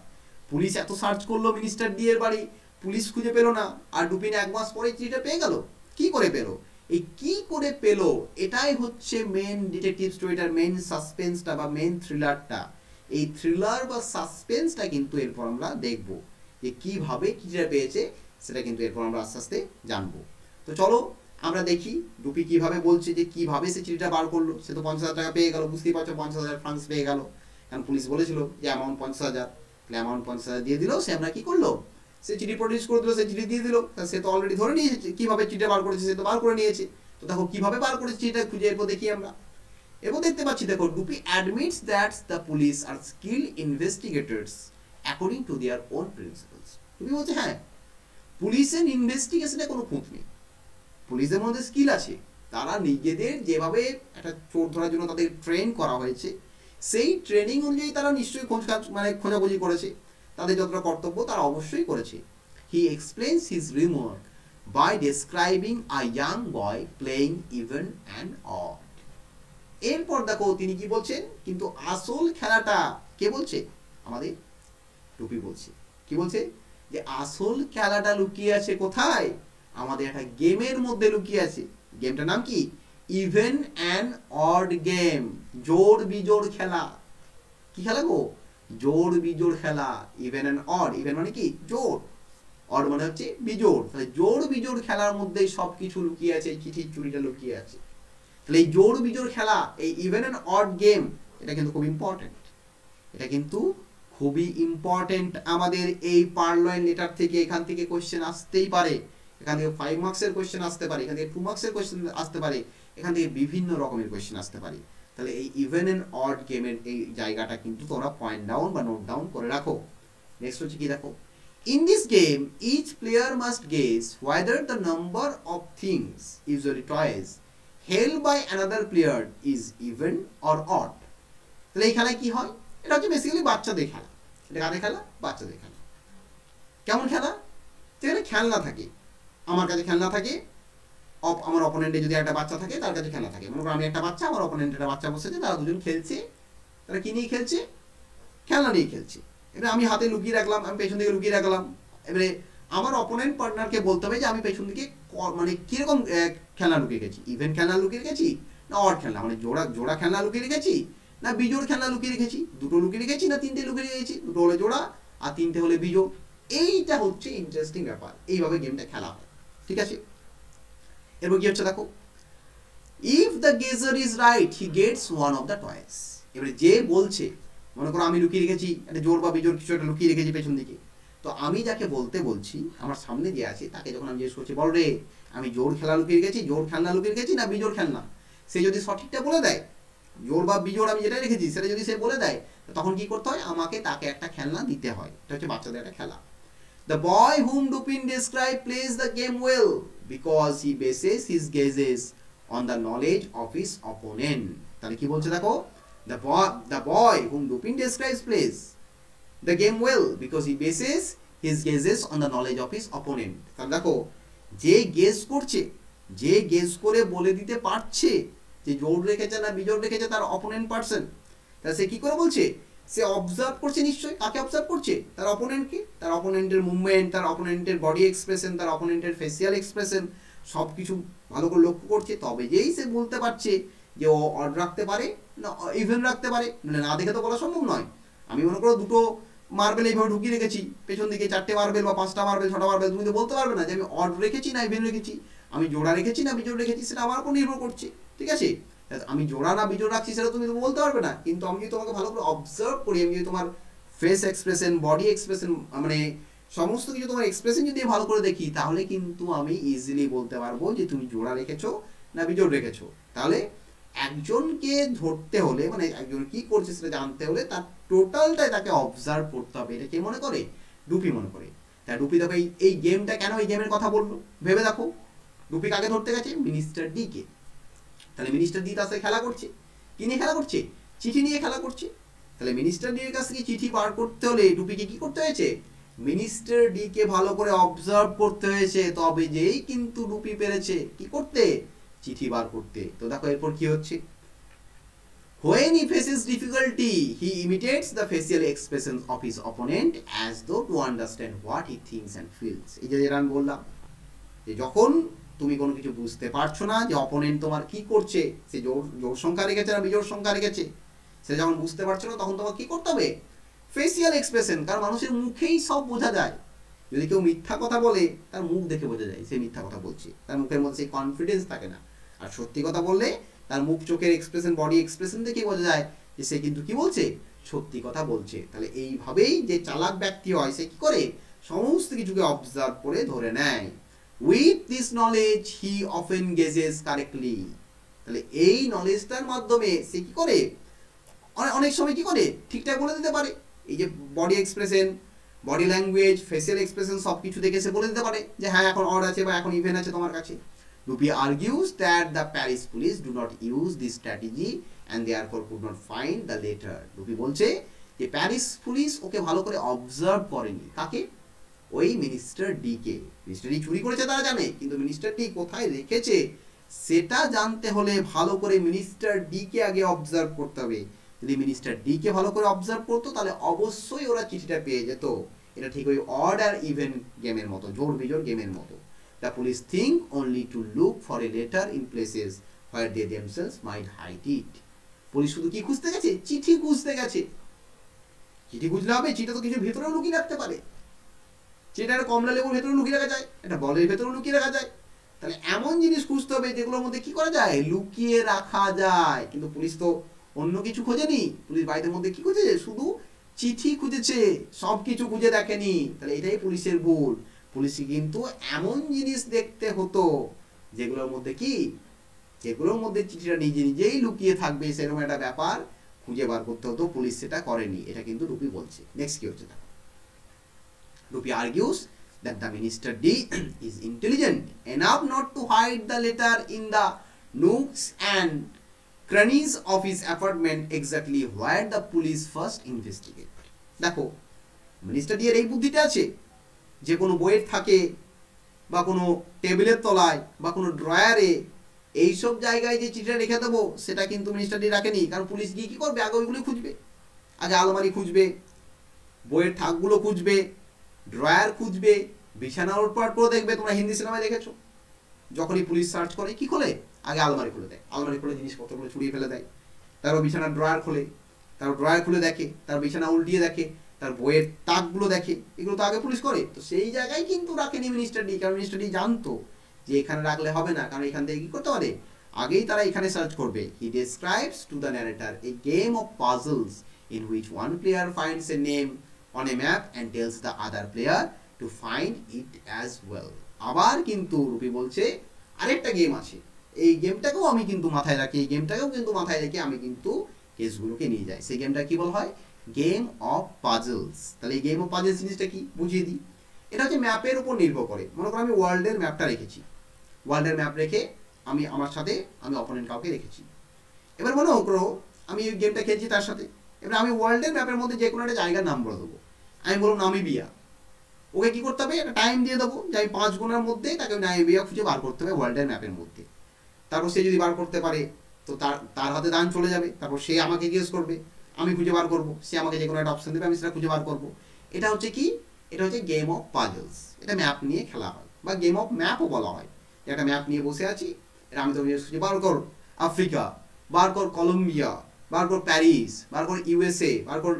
पुलिस एत सार्च करलो मिनिस्टर डि एर बाड़ी पुलिस खुंजे पेलो ना आर डुपिन एक मास परे चिठिटा पेये गेल कि करे पेलो এই কি করে পেল এটাই হচ্ছে মেইন ডিটেকটিভ স্টোরিটার মেইন সাসপেন্সটা বা মেইন থ্রিলারটা। এই থ্রিলার বা সাসপেন্সটা কিন্তু এরপর আমরা দেখব যে কিভাবে কিটা পেয়েছে সেটা কিন্তু এরপর আমরা আস্তে আস্তে জানব। তো চলো আমরা দেখি ডুপি কিভাবে বলছে যে কিভাবে সে চিঠিটা বার করলো। সে তো পঞ্চাশ হাজার টাকা পেয়ে গেল, বুঝতেই পারছো পঞ্চাশ হাজার ফ্রান্স পেয়ে গেল। কারণ পুলিশ বলেছিল যে অ্যামাউন্ট পঞ্চাশ হাজার তাহলে অ্যামাউন্ট পঞ্চাশ হাজার দিয়ে দিল। সে আমরা কী করলো से चिठी प्रोड्यूस कर दिल से चिठी दिए दिल से तो अलरेडी धरे नहीं कि भाव चिठीटा बार कर तो बार कर नहीं तो देखो क्यों बार कर चिठीटा खुजे पर देखिए एवं देखते देखो Dupin admits that the police are skilled investigators according to their own principles. Dupin बोलते हाँ पुलिस इन्वेस्टिगेशने को खुँत नहीं पुलिस मध्य स्किल आरा निजे जेभावे एक चोर धरार जो ते ट्रेन से ही ट्रेनिंग अनुजाई ता निश्चय खोज मैं खोजाखोजी कर তাদের যতটা কর্তব্য তারা অবশ্যই করেছে। He explains his remark by describing a young boy playing even and odd. এরপর দেখো তিনি কি বলছেন কিন্তু আসল খেলাটা কে বলছে আমাদের টুপি বলছে। কি বলছে যে আসল খেলাটা লুকিয়ে আছে কোথায় আমাদের একটা গেমের মধ্যে লুকিয়ে আছে। গেমটার নাম কি ইভেন অ্যান্ড অড গেম, জোড় বিজোড় খেলা। কি খেলা গো जोड़ बिजोड़ खेला। इवेन एंड ऑड इवेन माने कि जोड़ ऑड माने होच्छे बिजोड़। ताहले जोड़ बिजोड़ खेलार मध्य सबकिछु लुकिये आछे, चिठिर चुरिटा लुकिये आछे। ताहले जोड़ बिजोड़ खेला ए इवेन एंड ऑड गेम एटा किन्तु खूब इम्पोर्टेंट, एटा किन्तु खूबई इम्पोर्टेंट आमादेर एई पार्लयन लेटार थेके। एखान थेके क्वेश्चन आसतेई पारे, एखान थेके फाइव मार्क्सेर क्वेश्चन आसते पारे, एखान थेके टू मार्क्सेर क्वेश्चन आसते पारे, एखान थेके विभिन्न रकमेर क्वेश्चन आसते पारे। তাহলে এই ইভেন এন্ড অড গেমের এই জায়গাটা কিন্তু তোমরা পয়েন্ট ডাউন বা নোট ডাউন করে রাখো। নেক্সট হচ্ছে কি দেখো in this game each player must guess whether the number of things usually toys held by another player is even or odd. তাহলে এই খেলায় কি হয় এটা হচ্ছে বেসিক্যালি বাচ্চাদের খেলা। এটা কাদের খেলা? বাচ্চাদের খেলা। কেমন খেলা? যেখানে খেলনা থাকে, আমার কাছে খেলনা থাকে, আমার অপোনেন্টে যদি একটা বাচ্চা থাকে তার কাছে খেলা থাকে। মনে করো আমি একটা বাচ্চা, আমার অপোনেন্ট একটা বাচ্চা বসেছে, তারা দুজন খেলছে। তারা কি নিয়ে খেলছে? খেলনা নিয়ে খেলছে। এবার আমি হাতে লুকিয়ে রাখলাম, আমি পেছন দিকে লুকিয়ে রাখলাম। এবারে আমার অপোনেন্ট পার্টনারকে বলতে হবে যে আমি পেছন দিকে মানে কীরকম খেলনা লুকিয়ে গেছি, ইভেন খেলনা লুকিয়ে রেখেছি না অড খেলনা মানে জোড়া জোড়া খেলনা লুকিয়ে রেখেছি না বিজোড় খেলনা লুকিয়ে রেখেছি, দুটো লুকিয়ে রেখেছি না তিনটে লুকিয়ে রেখেছি, দুটো হলে জোড়া আর তিনটে হলে বিজোড়। এইটা হচ্ছে ইন্টারেস্টিং ব্যাপার, এইভাবে গেমটা খেলা হয়। ঠিক আছে এরপর কি হচ্ছে দেখো if the guesser is right he gets one of the toys. এবারে যে বলছে মনে করো আমি লুকিয়ে রেখেছি একটা জোর বা বিজোর কিছু একটা লুকিয়ে রেখেছি পেছন দিকে, তো আমি যাকে বলতে বলছি আমার সামনে যে আছে তাকে যখন আমি জিজ্ঞেস করছি বলো রে আমি জোর খেলা লুকিয়ে রেখেছি, জোর খেলনা লুকিয়ে রেখেছি না বিজোর খেলনা, সে যদি সঠিকটা বলে দেয় জোর বা বিজোর আমি যেটা রেখেছি সেটা যদি সে বলে দেয় তখন কি করতে হয় আমাকে তাকে একটা খেলনা দিতে হয়। এটা হচ্ছে বাচ্চাদের একটা খেলা। The boy whom Dupin describe plays the game well because he bases his guesses on the knowledge of his opponent. তাহলে কি বলছে দেখো the boy the boy whom Dupin describes plays the game well because he bases his guesses on the knowledge of his opponent. তাহলে দেখো যে guess করছে, যে guess করে বলে দিতে পারছে যে জোড় রেখেছে না বিজোড় রেখেছে তার অপোনেন্ট পার্সন, তাহলে সে কি করে বলছে সে অবজার্ভ করছে। নিশ্চয়ই কাকে অবজার্ভ করছে? তার অপোনেন্টকে, তার অপোনেন্টের মুভমেন্ট, তার অপোনেন্টের বডি এক্সপ্রেশন, তার অপোনেন্টের ফেসিয়াল এক্সপ্রেশন সব কিছু ভালো করে লক্ষ্য করছে। তবে যেই সে বলতে পারছে যে ও অড রাখতে পারে না ইভেন রাখতে পারে, মানে না দেখে তো বলা সম্ভব নয়। আমি মনে করো দুটো মার্বেল এইভাবে ঢুকিয়ে রেখেছি পেছন দিকে, চারটে মার্বেল বা পাঁচটা মার্বেল ছটা মার্বেল, তুমি তো বলতে পারবে না যে আমি অড রেখেছি না ইভেন রেখেছি, আমি জোড়া রেখেছি না বিজোড় রেখেছি, সেটা আমার উপর নির্ভর করছে। ঠিক আছে আমি জোড়া না বিজোড় রাখছি সেটা তুমি বলতে পারবে না, কিন্তু আমি যদি তোমাকে ভালো করে অবজার্ভ করি, আমি যদি তোমার ফেস এক্সপ্রেশন বডি এক্সপ্রেশন মানে সমস্ত কিছু তোমার এক্সপ্রেশন যদি ভালো করে দেখি তাহলে কিন্তু আমি ইজিলি বলতে পারবো যে তুমি জোড়া রেখেছো না বিজোড় রেখেছো। তাহলে একজনকে ধরতে হলে মানে একজন কী করছে সেটা জানতে হলে তার টোটালটাই তাকে অবজার্ভ করতে হবে। এটা কে মনে করে? ডুপি মনে করে। তা ডুপি দেখো এই গেমটা কেন এই গেমের কথা বললো ভেবে দেখো ডুপি কাকে ধরতে গেছে? মিনিস্টার ডিকে। তাহলে মিনিস্টার ডি তার সাথে খেলা করছে, কি নিয়ে খেলা করছে? চিঠি নিয়ে খেলা করছে। তাহলে মিনিস্টার ডি এর কাছ থেকে চিঠি বার করতে হলে টুপিকে কি করতে হয়েছে, মিনিস্টার ডি কে ভালো করে অবজার্ভ করতে হয়েছে, তবে যেই কিন্তু টুপি পেরেছে কি করতে, চিঠি বার করতে। তো দেখো এরপর কি হচ্ছে, when he faces difficulty he imitates the facial expressions of his opponent as though to understand what he thinks and feels। এই যে যেটা আমি বললাম যে যখন তুমি কোনো কিছু বুঝতে পারছো না যে অপোনেন্ট তোমার কি করছে, সে জোর জোর সংখ্যা রেখেছে না বিজোড় সংখ্যা রেখেছে, সে যখন বুঝতে পারছো না তখন তোমার কি করতে হবে, ফেসিয়াল এক্সপ্রেশন, কারণ মানুষের মুখেই সব বোঝা যায়। যদি কেউ মিথ্যা কথা বলে তার মুখ দেখে বোঝা যায় সে মিথ্যা কথা বলছে, তার মুখের মধ্যে সেই কনফিডেন্স থাকে না। আর সত্যি কথা বললে তার মুখ চোখের এক্সপ্রেশন বডি এক্সপ্রেশন দেখে বোঝা যায় যে সে কিন্তু কি বলছে, সত্যি কথা বলছে। তাহলে এইভাবেই যে চালাক ব্যক্তি হয় সে কি করে, সমস্ত কিছুকে অবজার্ভ করে ধরে নেয়। With this knowledge he often guesses correctly, তাহলে এই নলেজটার মাধ্যমে সে কি করে অনেক সময় কি করে ঠিকঠাক বলে দিতে পারে। এই যে body expression body language facial expression সব কিছু দেখে সে বলে দিতে পারে যে হ্যাঁ এখন অড আছে বা এখন ইভেন আছে তোমার কাছে। Dupin argues that the Paris police do not use this strategy and therefore could not find the letter। Dupin বলছে যে প্যারিস পুলিশ ওকে ভালো করে অবজার্ভ করেনি, কাকে, ওই মিনিস্টার ডি কে। মিনিস্টার ডি চুরি করেছে তারা জানে, কিন্তু মিনিস্টার ডি কোথায় রেখেছে সেটা জানতে হলে ভালো করে মিনিস্টার ডি কে আগে অবজার্ভ করতে হবে। যদি মিনিস্টার ডি কে ভালো করে অবজার্ভ করতো তাহলে অবশ্যই ওরা চিঠিটা পেয়ে যেত। এটা ঠিক ওই অড আর ইভেন গেমের মতো, জোর বিজোড় গেমের মতো। The police think only to look for a letter in places where they themselves might hide it। Police শুধু কি খুঁজতে গেছে, চিঠি খুঁজতে গেছে। চিঠি খুঁজলে হবে, চিঠি তো কিছু ভেতরেও লুকিয়ে রাখতে পারে। চিঠিটা একটা কমলা লেবুর ভেতরেও লুকিয়ে রাখা যায়, একটা বলের ভেতরেও লুকিয়ে রাখা যায়। তাহলে এমন জিনিস খুঁজতে হবে যেগুলোর মধ্যে কি করা যায়, লুকিয়ে রাখা যায়। কিন্তু পুলিশ তো অন্য কিছু খোঁজেনি, পুলিশ বাড়ির মধ্যে কি খুঁজেছে, শুধু চিঠি খুঁজেছে, সব কিছু খুঁজে দেখেনি। তাহলে এটাই পুলিশের ভুল। পুলিশকে কিন্তু এমন জিনিস দেখতে হতো যেগুলোর মধ্যে কি, যেগুলোর মধ্যে চিঠিটা নিজে নিজেই লুকিয়ে থাকবে, সেরকম একটা ব্যাপার খুঁজে বার করতে হতো, পুলিশ সেটা করেনি। এটা কিন্তু রুপি বলছে। নেক্সট কি হচ্ছে, রুপি argues that the minister D is intelligent enough not to hide the letter in the nooks and crannies of his apartment exactly where the police first investigate. দেখো মিনিস্টার ডি এর এই বুদ্ধিটা আছে যে কোনো বইয়ের থাকে বা কোনো টেবিলের তলায় বা কোনো ড্রয়ারে এইসব জায়গায় যে চিঠিটা রেখে দেবো সেটা কিন্তু মিনিস্টার ডি রাখেনি, কারণ পুলিশ গিয়ে কী করবে, আগে ওইগুলোই খুঁজবে। আগে আলমারি খুঁজবে, বইয়ের থাকগুলো খুঁজবে, ড্রয়ার খুঁজবে, বিছানার উপর পর দেখবে। তোমরা হিন্দি সিনেমায় দেখেছো যখনই পুলিশ সার্চ করে কী খোলে, আগে আলমারি খুলে দেয়, আলমারি খুলে জিনিসপত্রগুলো ছুড়িয়ে ফেলে দেয়, তারপর বিছানার ড্রয়ার খোলে, তারপর ড্রয়ার খুলে দেখে, তার বিছানা উল্টিয়ে দেখে, তার বইয়ের তাকগুলো দেখে, এগুলো তো আগে পুলিশ করে। তো সেই জায়গায় কিন্তু রাখেনি মিনিস্টার ডি, কারণ মিনিস্টার ডি জানতো যে এখানে রাখলে হবে না, কারণ এখান থেকে কী করতে পারে, আগেই তারা এখানে সার্চ করবে। He describes to the narrator a game of puzzles in which one player finds a name on a map and tells the other player to find it as well. আবার কিন্তু রুপি বলছে আরেকটা game আছে, এই গেমটাকেও আমি কিন্তু মাথায় রাখি, এই গেমটাকেও কিন্তু মাথায় রেখে আমি কিন্তু কেসগুলোকে নিয়ে যাই। সেই গেমটা কী বলা হয়, গেম অফ পাজলস। তাহলে এই গেম অফ পাজলস জিনিসটা কি বুঝিয়ে দিই, এটা হচ্ছে ম্যাপের উপর নির্ভর করে। মনে করো আমি ওয়ার্ল্ডের ম্যাপটা রেখেছি, ওয়ার্ল্ডের ম্যাপ রেখে আমি আমার সাথে আমি অপোনেন্ট কাউকে রেখেছি। এবার মনে করো আমি এই গেমটা খেলছি তার সাথে, এবার আমি ওয়ার্ল্ডের ম্যাপের মধ্যে যে কোনো একটা জায়গার নাম বলে দেবো। আমি বললাম নামিবিয়া, ওকে কী করতে হবে, একটা টাইম দিয়ে দেবো যে আমি পাঁচ গুণের মধ্যে তাকে নামিবিয়া খুঁজে বার করতে হবে ওয়ার্ল্ডের ম্যাপের মধ্যে। তারপর সে যদি বার করতে পারে তো তার তার হাতে দান চলে যাবে, তারপর সে আমাকে জিজ্ঞেস করবে, আমি খুঁজে বার করবো, সে আমাকে যে কোনো একটা অপশান দেবে, আমি সেটা খুঁজে বার করবো। এটা হচ্ছে কি, এটা হচ্ছে গেম অফ পাজলস। এটা ম্যাপ নিয়ে খেলা হয় বা গেম অফ ম্যাপও বলা হয়। একটা ম্যাপ নিয়ে বসে আছি, এটা আমি তো খুঁজে বার কর আফ্রিকা, বার কর কলম্বিয়া, বার কর প্যারিস, বার কর ইউএসএ, বার কর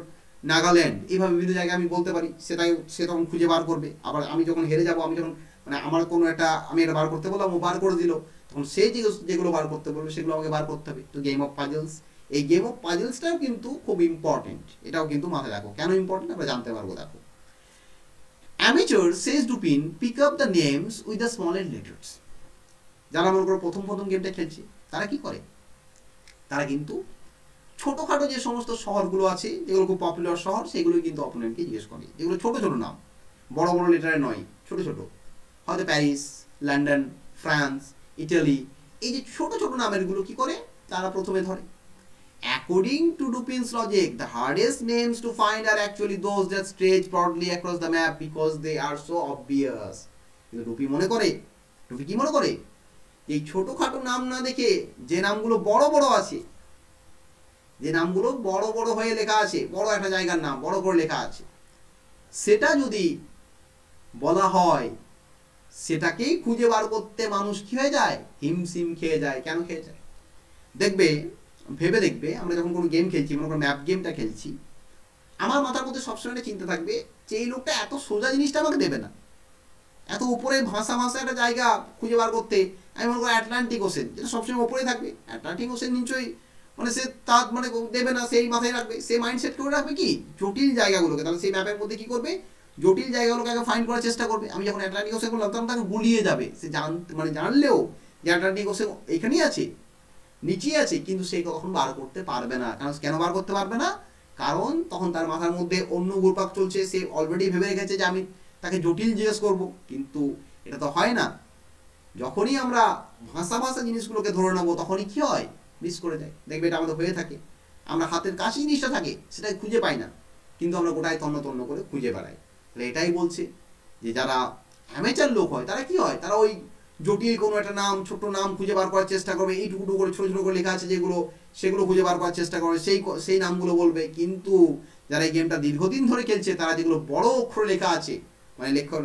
নাগাল্যান্ড, এইভাবে বিভিন্ন জায়গায় আমি বলতে পারি। সেটাই সে তখন খুঁজে বার করবে। আবার আমি যখন হেরে যাবো, আমি যখন মানে আমার কোনো একটা আমি এটা বার করতে বললাম, ও বার করে দিল, তখন সে যে যেগুলো বার করতে বলবে সেগুলো আমাকে বার করতে হবে। তো গেম অফ পাজলস, এই গেম অফ পাজলসটাও কিন্তু খুব ইম্পর্টেন্ট, এটাও কিন্তু মাথায় রাখো। কেন ইম্পর্টেন্ট আমরা জানতে পারবো। দেখো amateur says Dupin pick up the names with the smaller letters. যারা মনে করো প্রথম প্রথম গেমটা খেলছে তারা কি করে, তারা কিন্তু ছোটোখাটো যে সমস্ত শহরগুলো আছে যেগুলো খুব পপুলার শহর, সেগুলোই কিন্তু অপোনেন্টকে জিজ্ঞেস করে, যেগুলো ছোটো ছোটো নাম, বড় বড় লেটারে নয়, ছোটো ছোটো, হয়তো প্যারিস, লন্ডন, ফ্রান্স, ইটালি, এই যে ছোটো ছোটো নামেরগুলো কী করে তারা প্রথমে ধরে। According to Dupin's logic, the hardest names to find are actually those that stretch broadly across the map because they are so obvious. কিন্তু ডুপি মনে করে, ডুপি কি মনে করে, এই ছোটখাটো নাম না দেখে যে নামগুলো বড় বড় আছে, যে নামগুলো বড় বড় হয়ে লেখা আছে, বড় একটা জায়গার নাম বড় করে লেখা আছে, সেটা যদি বলা হয় সেটাকেই খুঁজে বার করতে মানুষ কি হয়ে যায়, হিমশিম খেয়ে যায়। কেন খেয়ে যায় দেখবে, ভেবে দেখবে। আমরা যখন কোনো গেম খেলছি, মনে করো ম্যাপ গেমটা খেলছি, আমার মাথার মধ্যে সবসময় একটা চিন্তা থাকবে যে এই লোকটা এত সোজা জিনিসটা আমাকে দেবে না, এত উপরে ভাষা ভাষা একটা জায়গা খুঁজে বার করতে আমি মনে করি অ্যাটলান্টিক ওশেন, যেটা সবসময় ওপরেই থাকবে, অ্যাটলান্টিক ওশেন নিশ্চয়ই মানে সে তার মানে দেবে না, সেই মাথায় রাখবে, সেই মাইন্ডসেট করে রাখবে কি জটিল জায়গাগুলোকে। তাহলে সেই ম্যাপের মধ্যে কী করবে, জটিল জায়গাগুলোকে আগে ফাইন্ড করার চেষ্টা করবে। আমি যখন অ্যাটলান্টিক ওশেন করলাম তখন তাকে গুলিয়ে যাবে, সে জান মানে জানলেও যে অ্যাটলান্টিক ওশেন এখানেই আছে, নিচেই আছে, কিন্তু সে কখন বার করতে পারবে না। কারণ কেন বার করতে পারবে না, কারণ তখন তার মাথার মধ্যে অন্য ঘুরপাক চলছে, সে অলরেডি ভেবে রেখেছে যে আমি তাকে জটিল জিজ্ঞেস করব, কিন্তু এটা তো হয় না। যখনই আমরা ভাষা ভাষা জিনিসগুলোকে ধরে নেবো তখনই কী হয়, মিস করে যায়। দেখবে এটা আমাদের হয়ে থাকে, আমরা হাতের কাছে জিনিসটা থাকে সেটাই খুঁজে পাই না, কিন্তু আমরা গোটাই তন্ন তন্ন করে খুঁজে বেড়াই। তাহলে এটাই বলছে যে যারা অ্যামেচার লোক হয় তারা কি হয়, তারা ওই জটিল কোনো একটা নাম, ছোট নাম খুঁজে বার করার চেষ্টা করবে, এইটুকুটুকু করে ছোটো ছোটো করে লেখা আছে যেগুলো, সেগুলো খুঁজে বার করার চেষ্টা করবে, সেই সেই নামগুলো বলবে। কিন্তু যারা এই গেমটা দীর্ঘদিন ধরে খেলছে তারা যেগুলো বড় অক্ষরে লেখা আছে, মানে লেখা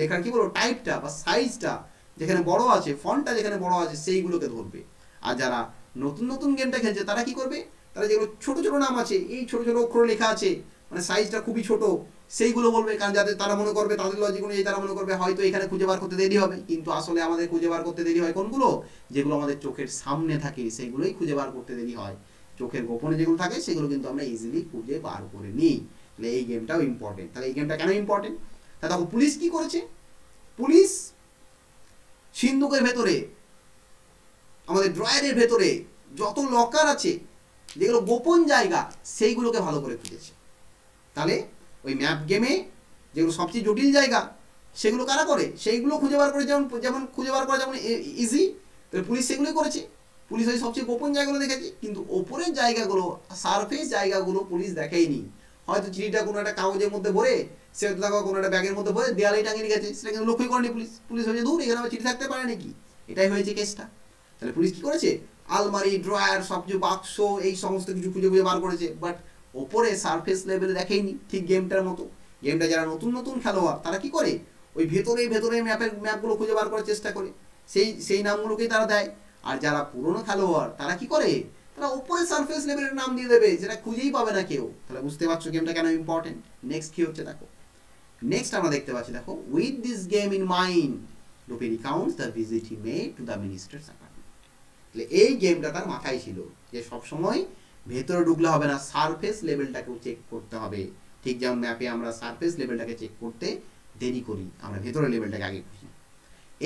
লেখার কী বলবো টাইপটা বা সাইজটা যেখানে বড় আছে, ফন্টটা যেখানে বড় আছে, সেইগুলোকে ধরবে। আর যারা নতুন নতুন গেমটা খেলছে তারা কি করবে, তারা যেগুলো ছোটো ছোটো নাম আছে, এই ছোটো ছোটো অক্ষরে লেখা আছে, মানে সাইজটা খুবই ছোটো, সেইগুলো বলবে। কারণ যাদের তারা মনে করবে, তাদের লজিক অনুযায়ী তারা মনে করবে হয়তো এখানে খুঁজে বার করতে দেরি হবে, কিন্তু আসলে আমাদের খুঁজে বার করতে দেরি হয় কোনগুলো, যেগুলো আমাদের চোখের সামনে থাকে সেইগুলোই খুঁজে বার করতে দেরি হয়। চোখের গোপনে যেগুলো থাকে সেগুলো কিন্তু আমরা ইজিলি খুঁজে বার করে নিই। তাহলে এই গেমটাও ইম্পর্টেন্ট। তাহলে এই গেমটা কেন ইম্পর্টেন্ট, তা দেখো পুলিশ কী করেছে। পুলিশ সিন্ধুকের ভেতরে, আমাদের ড্রয়ারের ভেতরে যত লকার আছে, যেগুলো গোপন জায়গা, সেইগুলোকে ভালো করে খুঁজেছে। তাহলে ওই ম্যাপ গেমে যেগুলো সবচেয়ে জটিল জায়গা সেগুলো কারা করে, সেইগুলো খুঁজে বার করে, যেমন যেমন খুঁজে বার করা যেমন ইজি, তাহলে পুলিশ সেগুলোই করেছে। পুলিশ ওই সবচেয়ে গোপন জায়গাগুলো দেখেছে, কিন্তু ওপরের জায়গাগুলো, সারফেস জায়গাগুলো পুলিশ দেখেইনি। হয়তো চিঠিটা কোনো একটা কাগজের মধ্যে ভরে, সে হয়তো দেখো কোনো একটা ব্যাগের মধ্যে ভরে দেয়ালেই টাঙিয়ে গেছে, সেটা কিন্তু লক্ষ্যই করেনি পুলিশ। পুলিশ হয়েছে দূর, এখানে চিঠি থাকতে পারে নাকি, এটাই হয়েছে কেসটা। তাহলে পুলিশ কী করেছে, আলমারি, ড্রয়ার, সবচেয়ে বাক্স, এই সমস্ত কিছু খুঁজে খুঁজে বার করেছে, বাট ওপরে সারফেস লেভেলে দেখেইনি। ঠিক গেমটার মতো, গেমটা যারা নতুন নতুন খেলোয়াড় তারা কি করে, ওই ভেতরে ভেতরে ম্যাপের ম্যাপগুলো খুঁজে বার করার চেষ্টা করে, সেই সেই নামগুলোকেই তারা দেয়। আর যারা পুরনো খেলোয়াড় তারা কি করে, তারা ওপরে সারফেস লেভেলের নাম দিয়ে দেবে, যেটা খুঁজেই পাবে না কেউ। তাহলে বুঝতে পারছো গেমটা কেন ইম্পর্টেন্ট। নেক্সট কী হচ্ছে দেখো, নেক্সট আমরা দেখতে পাচ্ছি, দেখো with this game in mind Dupin recounts the visit he made to the minister's apartment. তাহলে এই গেমটা তার মাথায় ছিল যে সবসময় ভেতরে ঢুকলে হবে না, সারফেস লেভেলটাকেও চেক করতে হবে। ঠিক যেমন ম্যাপে আমরা সারফেস লেভেলটাকে চেক করতে দেরি করি, আমরা ভেতরের লেভেলটাকে আগে খুঁজি।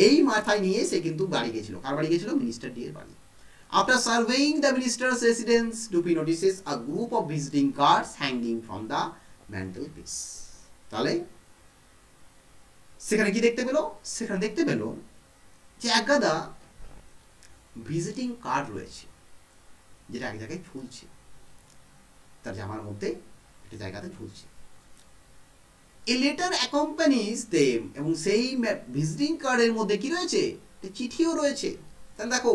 এই মাথায় নিয়ে সে কিন্তু বাড়ি গেছিল। কার বাড়ি গেছিল, মিনিস্টার ডি এর বাড়ি। After surveying the minister's residence Dupin notices a group of visiting cards hanging from the mantelpiece. তাহলে সেখানে কি দেখতে পেলো, সেখানে দেখতে পেলো যে এক গাদা ভিজিটিং কার্ড রয়েছে, যেটা এক জায়গায় ঝুলছে, তার জামার মধ্যে একটা জায়গাতে ঝুলছে। এ লেটার অ্যাকম্পানিজ দেম, এবং সেই ভিজিটিং কার্ডের মধ্যে কি রয়েছে, একটা চিঠিও রয়েছে। তাহলে দেখো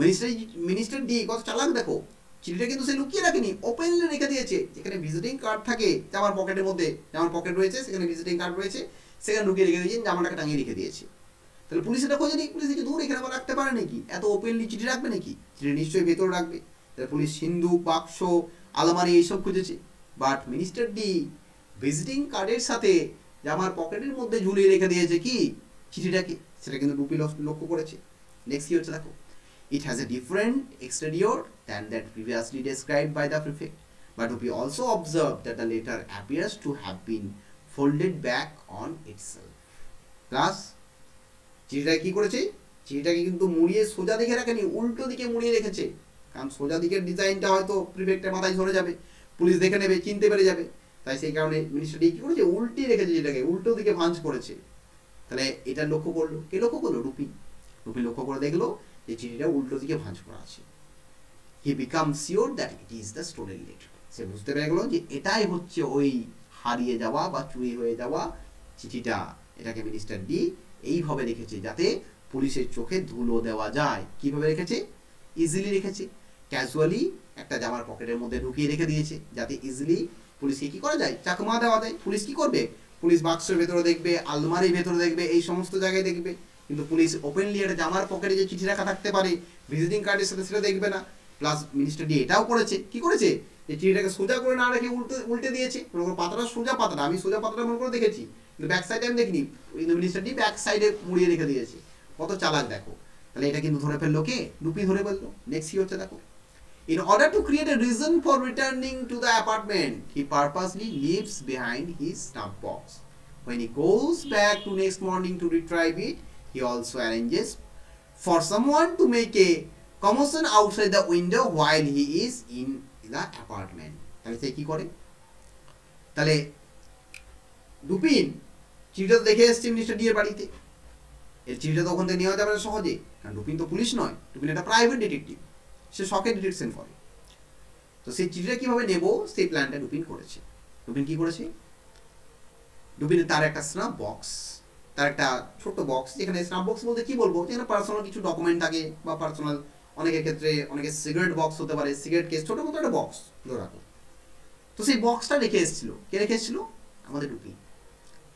মিনিস্টার মিনিস্টার ডি কত চালাক, দেখো চিঠিটা কিন্তু সে লুকিয়ে রাখেনি, ওপেনলি রেখে দিয়েছে। যেখানে ভিজিটিং কার্ড থাকে জামার পকেটের মধ্যে, জামার পকেট রয়েছে, সেখানে ভিজিটিং কার্ড রয়েছে, সেখানে লুকিয়ে রেখে দিয়েছে, জামাটাকে টাঙিয়ে রেখে দিয়েছে। তাহলে পুলিশ এটা খোঁজেনি, পুলিশ কিছু দূর, এখানে আবার রাখতে পারে নাকি, এত ওপেনলি চিঠি রাখবে নাকি, চিঠি নিশ্চয়ই ভেতরে রাখবে। তাহলে পুলিশ সিন্ধুক, বাক্স, আলমারি এইসব খুঁজেছে, বাট মিনিস্টার ডি ভিজিটিং কার্ডের সাথে জামার পকেটের মধ্যে ঝুলিয়ে রেখে দিয়েছে কি চিঠিটাকে, সেটা কিন্তু ডুপি লক্ষ্য করেছে। নেক্সট কী হচ্ছে দেখো, it has a different exterior than that previously describe by the prefect, but Dupin also observe that the letter appears to have been folded back on itself. Plus চিঠিটাকে কী করেছে, চিঠিটাকে কিন্তু মুড়িয়ে সোজা দিকে রাখেনি, উল্টো দিকে মুড়িয়ে রেখেছে। কারণ সোজা দিকের ডিজাইনটা হয়তো প্রিফেক্টের মাথায় ধরে যাবে, পুলিশ দেখে নেবে, চিনতে পেরে যাবে, তাই সেই কারণে মিনিস্টার ডি কী করেছে, উল্টিয়ে রেখেছে, যেটাকে উল্টো দিকে ভাঁজ করেছে। তাহলে এটা লক্ষ্য করলো, কে লক্ষ্য করলো, রুপি। রুপি লক্ষ্য করে দেখলো যে চিঠিটা উল্টো দিকে ভাঁজ করা আছে। he becomes sure that it is the stolen letter. से बुझते रह गलो जी एटाई होच्छे ओई हारिये जावा बा चुरी होये जावा चिठीटा एटाके मिनिस्टर डी এইভাবে লিখেছে যাতে পুলিশের চোখে ধুলো দেওয়া যায়। কিভাবে লিখেছে? ইজিলি লিখেছে, ক্যাজুয়ালি একটা জামার পকেটের মধ্যে ঢুকিয়ে রেখে দিয়েছে যাতে ইজিলি পুলিশকে কি করা যায়, চাকমা দেওয়া যায়। পুলিশ কি করবে? পুলিশ বাক্সের ভেতরে দেখবে, আলমারির ভেতরে দেখবে, এই সমস্ত জায়গায় দেখবে, কিন্তু পুলিশ ওপেনলি একটা জামার পকেটে যে চিঠি রাখা থাকতে পারে ভিজিটিং কার্ডের সাথে সেটা দেখবে না। প্লাস মিনিস্টার ডি এটাও করেছে, কি করেছে? এই চিঠিটাকে সোজা করে না রেখে উল্টে উল্টে দিয়েছে। পাতাটা সোজা পাতাটা আমি সোজা পাতাটা মনে করে দেখেছি, ব্যাক সাইডে আমি দেখিনি, মিনিস্টার ডি ব্যাক সাইডে মুড়িয়ে রেখে দিয়েছে। কত চালাক দেখো। তাহলে এটা কিন্তু ধরে ফেললো কে? ডুপি ধরে ফেললো। নেক্সট কি হচ্ছে দেখো, in order to create a reason for returning to the apartment he purposely leaves behind his stamp box. When he goes back to next morning to retrieve it, he also arranges for someone to make a commotion outside the window while he is in the apartment. তাহলে সে কি করে? তাহলে Dupin চিঠিটা তো দেখে এসছে minister D এর বাড়িতে, এর চিঠিটা তো ওখান থেকে নেওয়া যাবে না সহজে, কারণ ডুপিন তো পুলিশ নয়, ডুপিন একটা প্রাইভেট ডিটেকটিভ, সে শখে ডিটেকশন করে। তো সেই চিঠিটা কীভাবে নেব সেই প্ল্যানটা ডুপিন করেছে। ডুপিন কী করেছে? ডুপিনের তার একটা স্নাপ বক্স, তার একটা ছোট্ট বক্স, যেখানে স্নাপ বক্স বলতে কী বলবো, যেখানে পার্সোনাল কিছু ডকুমেন্ট থাকে বা পার্সোনাল, অনেকের ক্ষেত্রে অনেকে সিগারেট বক্স হতে পারে, সিগারেট কেস, ছোটো মতো একটা বক্স ধরাতো। তো সেই বক্সটা রেখে এসেছিলো, কে রেখে এসেছিলো? আমাদের ডুপিন।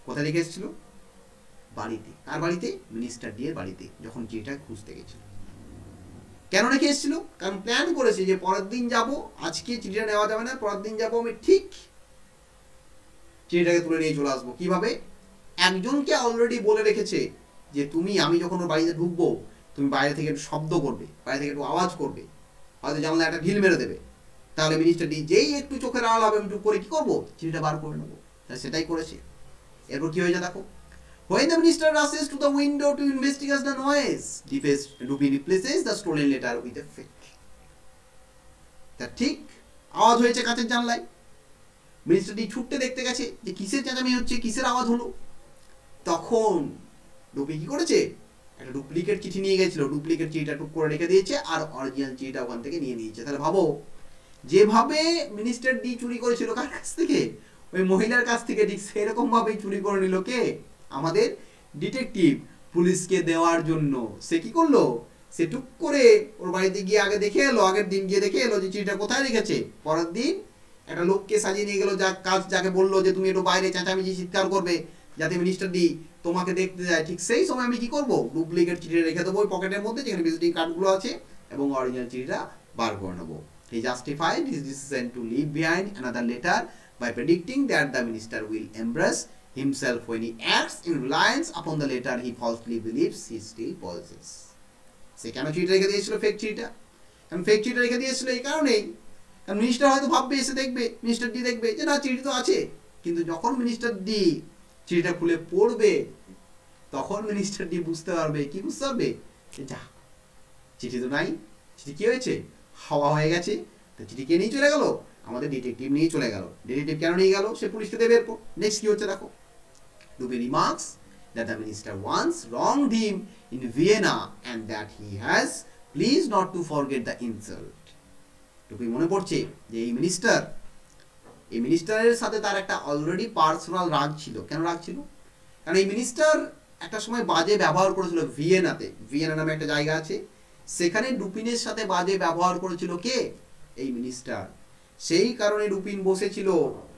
কোথায় রেখে এসেছিলো? বাড়িতে। কার বাড়িতে? মিনিস্টার ডি এর বাড়িতে, যখন চিঠিটা খুঁজতে গেছিল। কেন রেখে এসেছিল? কারণ প্ল্যান করেছে যে পরের দিন যাব, আজকে চিঠিটা নেওয়া যাবে না, পরের দিন যাবো আমি ঠিক চিঠিটাকে তুলে নিয়ে চলে আসবো। কীভাবে? একজনকে অলরেডি বলে রেখেছে যে তুমি, আমি যখন ওর বাড়িতে ঢুকবো তুমি বাইরে থেকে একটু শব্দ করবে, বাইরে থেকে একটু আওয়াজ করবে, হয়তো জানলা একটা ঢিল মেরে দেবে, তাহলে মিনিস্টার ডি যেই একটু চোখের আড়াল হবে আমি টুক করে কী করবো, চিঠিটা বার করে নেবো। তাহলে সেটাই করেছে। এরপর কী হয়েছে দেখো, when the minister rushes to the window to investigate the noise, Dupin replaces the stolen letter with a fake. তা ঠিক আওয়াজ হয়েছে কাঁচের জানলায়, মিনিস্টার ডি ছুটতে দেখতে গেছে যে কিসের চেঁচামি হচ্ছে, কিসের আওয়াজ হলো। তখন ডুপিন কী করেছে? একটা ডুপ্লিকেট চিঠি নিয়ে গেছিলো, ডুপ্লিকেট চিঠিটা টুক করে রেখে দিয়েছে আর অরিজিনাল চিঠিটা ওখান থেকে নিয়ে নিয়েছে। তাহলে ভাবো, যেভাবে মিনিস্টার ডি চুরি করেছিল কার কাছ থেকে? ওই মহিলার কাছ থেকে, ঠিক সেরকমভাবেই চুরি করে নিল কে? আমাদের ডিটেকটিভ, পুলিশকে দেওয়ার জন্য। সে কি করলো? সে টুক করে ওর বাড়িতে গিয়ে আগে দেখে এলো, আগের দিন গিয়ে দেখে এলো যে চিঠিটা কোথায় রেখেছে। পরের দিন একটা লোককে সাজিয়ে নিয়ে গেলো, যা কাজ যাকে বললো যে তুমি একটু বাইরে চেঁচামেচি চিৎকার করবে যাতে মিনিস্টার ডি তোমাকে দেখতে যায়। ঠিক সেই সময় আমি কি করবো? ডুপ্লিকেট চিঠিটা রেখে দেবো ওই পকেটের মধ্যে যেখানে ভিজিটিং কার্ডগুলো আছে, এবং অরিজিনাল চিঠিটা বার করে নেবো। He justified his decision to leave behind another letter by predicting that the minister will embrace himself when he acts in reliance upon the letter he falsely believes he still possesses. সে কেন চিঠিটা রেখে দিয়েছিল? Fake চিঠিটা, কারণ fake চিঠিটা রেখে দিয়েছিল এই কারণেই, কারণ মিনিস্টার হয়তো ভাববে, এসে দেখবে, মিনিস্টার ডি দেখবে যে না চিঠি তো আছে, কিন্তু যখন মিনিস্টার ডি চিঠিটা খুলে পড়বে তখন মিনিস্টার ডি বুঝতে পারবে, কি বুঝতে পারবে? যা, চিঠি তো নাই, চিঠি কী হয়েছে? হাওয়া হয়ে গেছে। তো চিঠি কে নিয়ে চলে গেল? আমাদের ডিটেকটিভ নিয়ে চলে গেল। ডিটেকটিভ কেন নিয়ে গেল? সে পুলিশকে দেবে। এরপর নেক্সট কী হচ্ছে দেখো, Dupin remarks that the minister once wronged him in Vienna and that he has pleased not to forget the insult. Dupin মনে পড়ছে যে এই মিনিস্টার, এই মিনিস্টারের সাথে তার একটা অলরেডি পার্সোনাল রাগ ছিল। কেন রাগ ছিল? কারণ এই মিনিস্টার একটা সময় বাজে ব্যবহার করেছিল ভিয়েনাতে, ভিয়েনা নামে একটা জায়গা আছে, সেখানে ডুপিনের সাথে বাজে ব্যবহার করেছিল কে? এই মিনিস্টার। সেই কারণে ডুপিন বসেছিল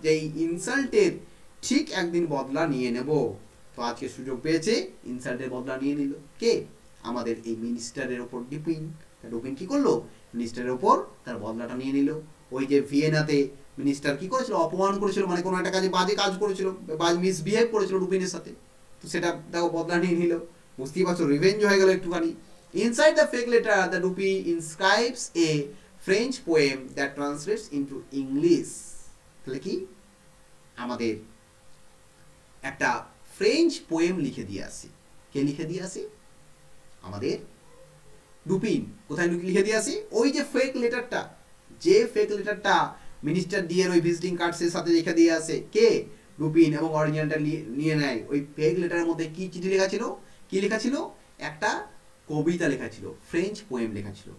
যে এই ইনসাল্টের ঠিক একদিন বদলা নিয়ে নেব। তো আজকে সুযোগ পেয়েছে, ইনসাল্টের বদলা নিয়ে নিল কে? আমাদের এই মিনিস্টারের ওপর ডুপিন। ডুপিন কী করলো? মিনিস্টারের ওপর তার বদলাটা নিয়ে নিল। ওই যে ভিয়েনাতে মিনিস্টার কী করেছিল? অপমান করেছিল, মানে কোনো একটা কাজে বাজে কাজ করেছিল, বাজে মিসবিহেভ করেছিল ডুপিনের সাথে, তো সেটা দেখো বদলা নিয়ে নিল। বুঝতেই পারছো, রিভেঞ্জ হয়ে গেল একটুখানি। Inside the fake letter the Dupin inscribes a French poem that translates into English. তাহলে কি আমাদের একটা ফ্রেঞ্চ পোয়েম লিখে দিয়ে আসে। কে লিখে দিয়ে আসে? আমাদের ডুপিন। কোথায় লিখে দিয়ে আসে? ওই যে ফেক লেটারটা, যে ফেক লেটারটা মিনিস্টার ডি এর ওই ভিজিটিং কার্ডসের সাথে লিখে দিয়ে আসে কে? ডুপিন। এবং অরিজিনালটা নিয়ে নেয়। ওই ফেক লেটারের মধ্যে কি চিঠি লেখা ছিল? কি লেখা ছিল? একটা কবিতা লেখা ছিল, ফ্রেঞ্চ পোয়েম লেখা ছিল।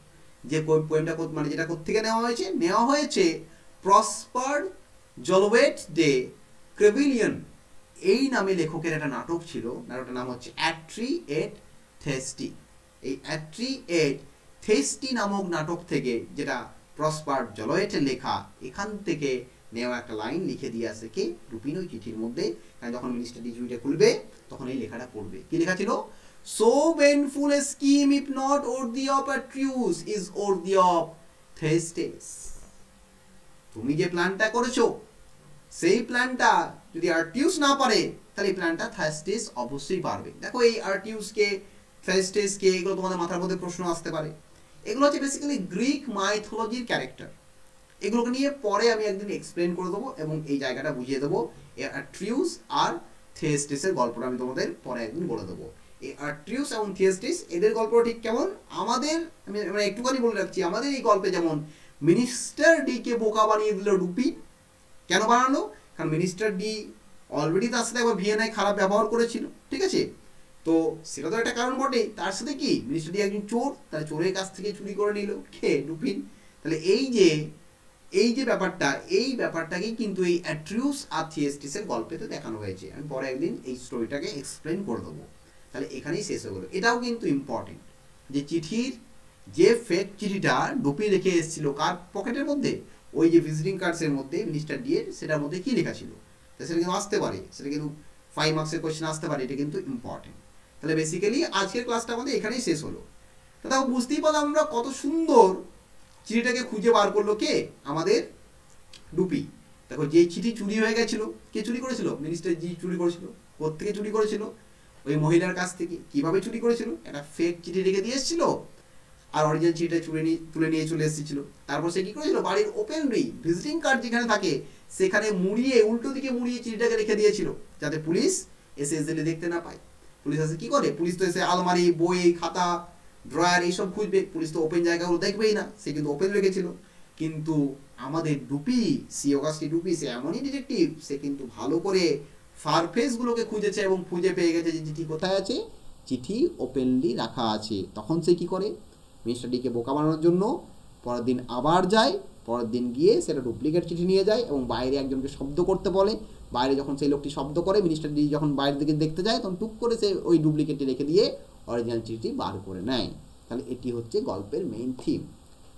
যে পোয়েমটা মানে যেটা কোথা থেকে নেওয়া হয়েছে নেওয়া হয়েছে প্রসপার জলওয়েট ডে ক্রেভিলিয়ন এই নামে লেখকের একটা নাটক ছিল, নাটকটার নাম হচ্ছে অ্যাট্রিয়েড থেস্টি। এই অ্যাট্রিয়েড থেস্টি নামক নাটক থেকে, যেটা প্রসপার জলওয়েটের লেখা, এখান থেকে নেওয়া একটা লাইন লিখে দিয়ে আসে কে ডুপিন ওই চিঠির মধ্যে। যখন মিনিস্টার ডি চিঠিটা খুলবে তখন এই লেখাটা পড়বে। কি লেখা ছিল? So painful a scheme, if not worthy of a truce, is worthy of Thestes. তুমি যে প্ল্যানটা করেছো সেই প্ল্যানটা যদি আর্টিউস না পারে তাহলে প্ল্যানটা থেস্টিস অবশ্যই পারবে। দেখো এই আর্টিউসকে থেস্টিসকে এগুলো তোমাদের মাথার মধ্যে প্রশ্ন আসতে পারে। এগুলো হচ্ছে বেসিক্যালি গ্রিক মাইথোলজির ক্যারেক্টার। এগুলোকে নিয়ে পরে আমি একদিন এক্সপ্লেন করে দেবো এবং এই জায়গাটা বুঝিয়ে দেবো। আর্টিউস আর থেস্টিসের গল্পটা আমি তোমাদের পরে একদিন বলে দেবো। এই আর্টিউস এবং থেস্টিস এদের গল্পটা ঠিক কেমন আমাদের, আমি আমরা একটুখানি বলে রাখছি, আমাদের এই গল্পে যেমন মিনিস্টার ডিকে বোকা বানিয়ে দিল ডুপিন। কেন বানালো? কারণ মিনিস্টার ডি অলরেডি তার সাথে একবার ভিয়েনায় খারাপ ব্যবহার করেছিল, ঠিক আছে? তো সেটা তো একটা কারণ বটে। তার সাথে কি মিনিস্টার ডি একজন চোর, তাহলে চোরের কাছ থেকে চুরি করে নিল খেয়ে ডুপিন। তাহলে এই যে এই যে ব্যাপারটা, এই ব্যাপারটাকেই কিন্তু এই অ্যাট্রিউস আর থিয়েস্টিসের গল্পেতে দেখানো হয়েছে। আমি পরে একদিন এই স্টোরিটাকে এক্সপ্লেন করে দেবো। তাহলে এখানেই শেষ হয়ে গেলো। এটাও কিন্তু ইম্পর্টেন্ট যে চিঠির যে ফেক চিঠিটা ডুপি রেখে এসেছিল কার পকেটের মধ্যে, ওই যে ভিজিটিং কার্ডসের মধ্যে মিনিস্টার ডি এর, সেটার মধ্যে কী লেখা ছিল, সেটা কিন্তু আসতে পারে। সেটা কিন্তু ফাইভ মার্কসের কোয়েশ্চেন আসতে পারে। এটা কিন্তু ইম্পর্টেন্ট। তাহলে বেসিক্যালি আজকের ক্লাসটা আমাদের এখানেই শেষ হলো। তাও বুঝতেই পারলাম আমরা কত সুন্দর চিঠিটাকে খুঁজে বার করলো কে, আমাদের ডুপি। দেখো যে চিঠি চুরি হয়ে গেছিলো, কে চুরি করেছিল? মিনিস্টার ডি চুরি করেছিল। কোথা থেকে চুরি করেছিল? ওই মহিলার কাছ থেকে। কীভাবে চুরি করেছিল? একটা ফেক চিঠি রেখে দিয়ে এসেছিল আর অরিজিনাল চিঠিটা চুরি নিয়ে তুলে নিয়ে চলে এসেছিল। তারপর সে কী করেছিল? বাড়ির ওপেনলি ভিজিটিং কার্ড যেখানে থাকে সেখানে মুড়িয়ে, উল্টো দিকে মুড়িয়ে চিঠিটাকে রেখে দিয়েছিল যাতে পুলিশ এসে এসে দেখতে না পায়। পুলিশ এসে কী করে? পুলিশ তো এসে আলমারি, বই, খাতা, ড্রয়ার এইসব খুঁজবে, পুলিশ তো ওপেন জায়গাগুলো দেখবেই না। সে কিন্তু ওপেন রেখেছিল। কিন্তু আমাদের ডুপি, সি অগাস্ট ডুপি, সে এমনই ডিটেকটিভ, সে কিন্তু ভালো করে ফারফেসগুলোকে খুঁজেছে এবং খুঁজে পেয়ে গেছে যে চিঠি কোথায় আছে। চিঠি ওপেনলি রাখা আছে। তখন সে কী করে? মিনিস্টার ডিকে বোকা বানানোর জন্য পরের দিন আবার যায়। পরের দিন গিয়ে সেটা ডুপ্লিকেট চিঠি নিয়ে যায় এবং বাইরে একজনকে শব্দ করতে বলে। বাইরে যখন সেই লোকটি শব্দ করে, মিনিস্টার ডি যখন বাইরের দিকে দেখতে যায়, তখন টুক করে সে ওই ডুপ্লিকেটটি রেখে দিয়ে অরিজিনাল চিঠিটি বার করে নেয়। তাহলে এটি হচ্ছে গল্পের মেইন থিম।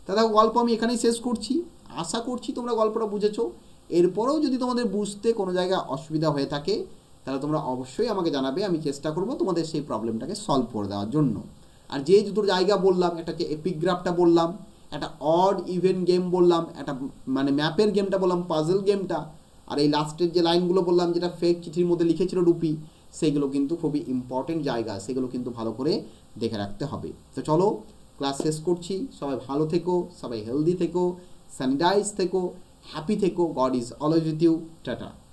তাহলে গল্প আমি এখানেই শেষ করছি। আশা করছি তোমরা গল্পটা বুঝেছো। এরপরেও যদি তোমাদের বুঝতে কোনো জায়গায় অসুবিধা হয়ে থাকে তাহলে তোমরা অবশ্যই আমাকে জানাবে। আমি চেষ্টা করবো তোমাদের সেই প্রবলেমটাকে সলভ করে দেওয়ার জন্য। আর যে দুটো জায়গা বললাম, একটা হচ্ছে এপিগ্রাফটা বললাম, একটা অড ইভেন গেম বললাম, একটা মানে ম্যাপের গেমটা বললাম, পাজল গেমটা, আর এই লাস্টের যে লাইনগুলো বললাম যেটা ফেক চিঠির মধ্যে লিখেছিল ডুপি, সেগুলো কিন্তু খুবই ইম্পর্টেন্ট জায়গা। সেগুলো কিন্তু ভালো করে দেখে রাখতে হবে। তো চলো ক্লাস শেষ করছি। সবাই ভালো থেকো, সবাই হেলদি থেকো, স্যানিটাইজ থেকো, হ্যাপি থেকো। God is always with you. Tata.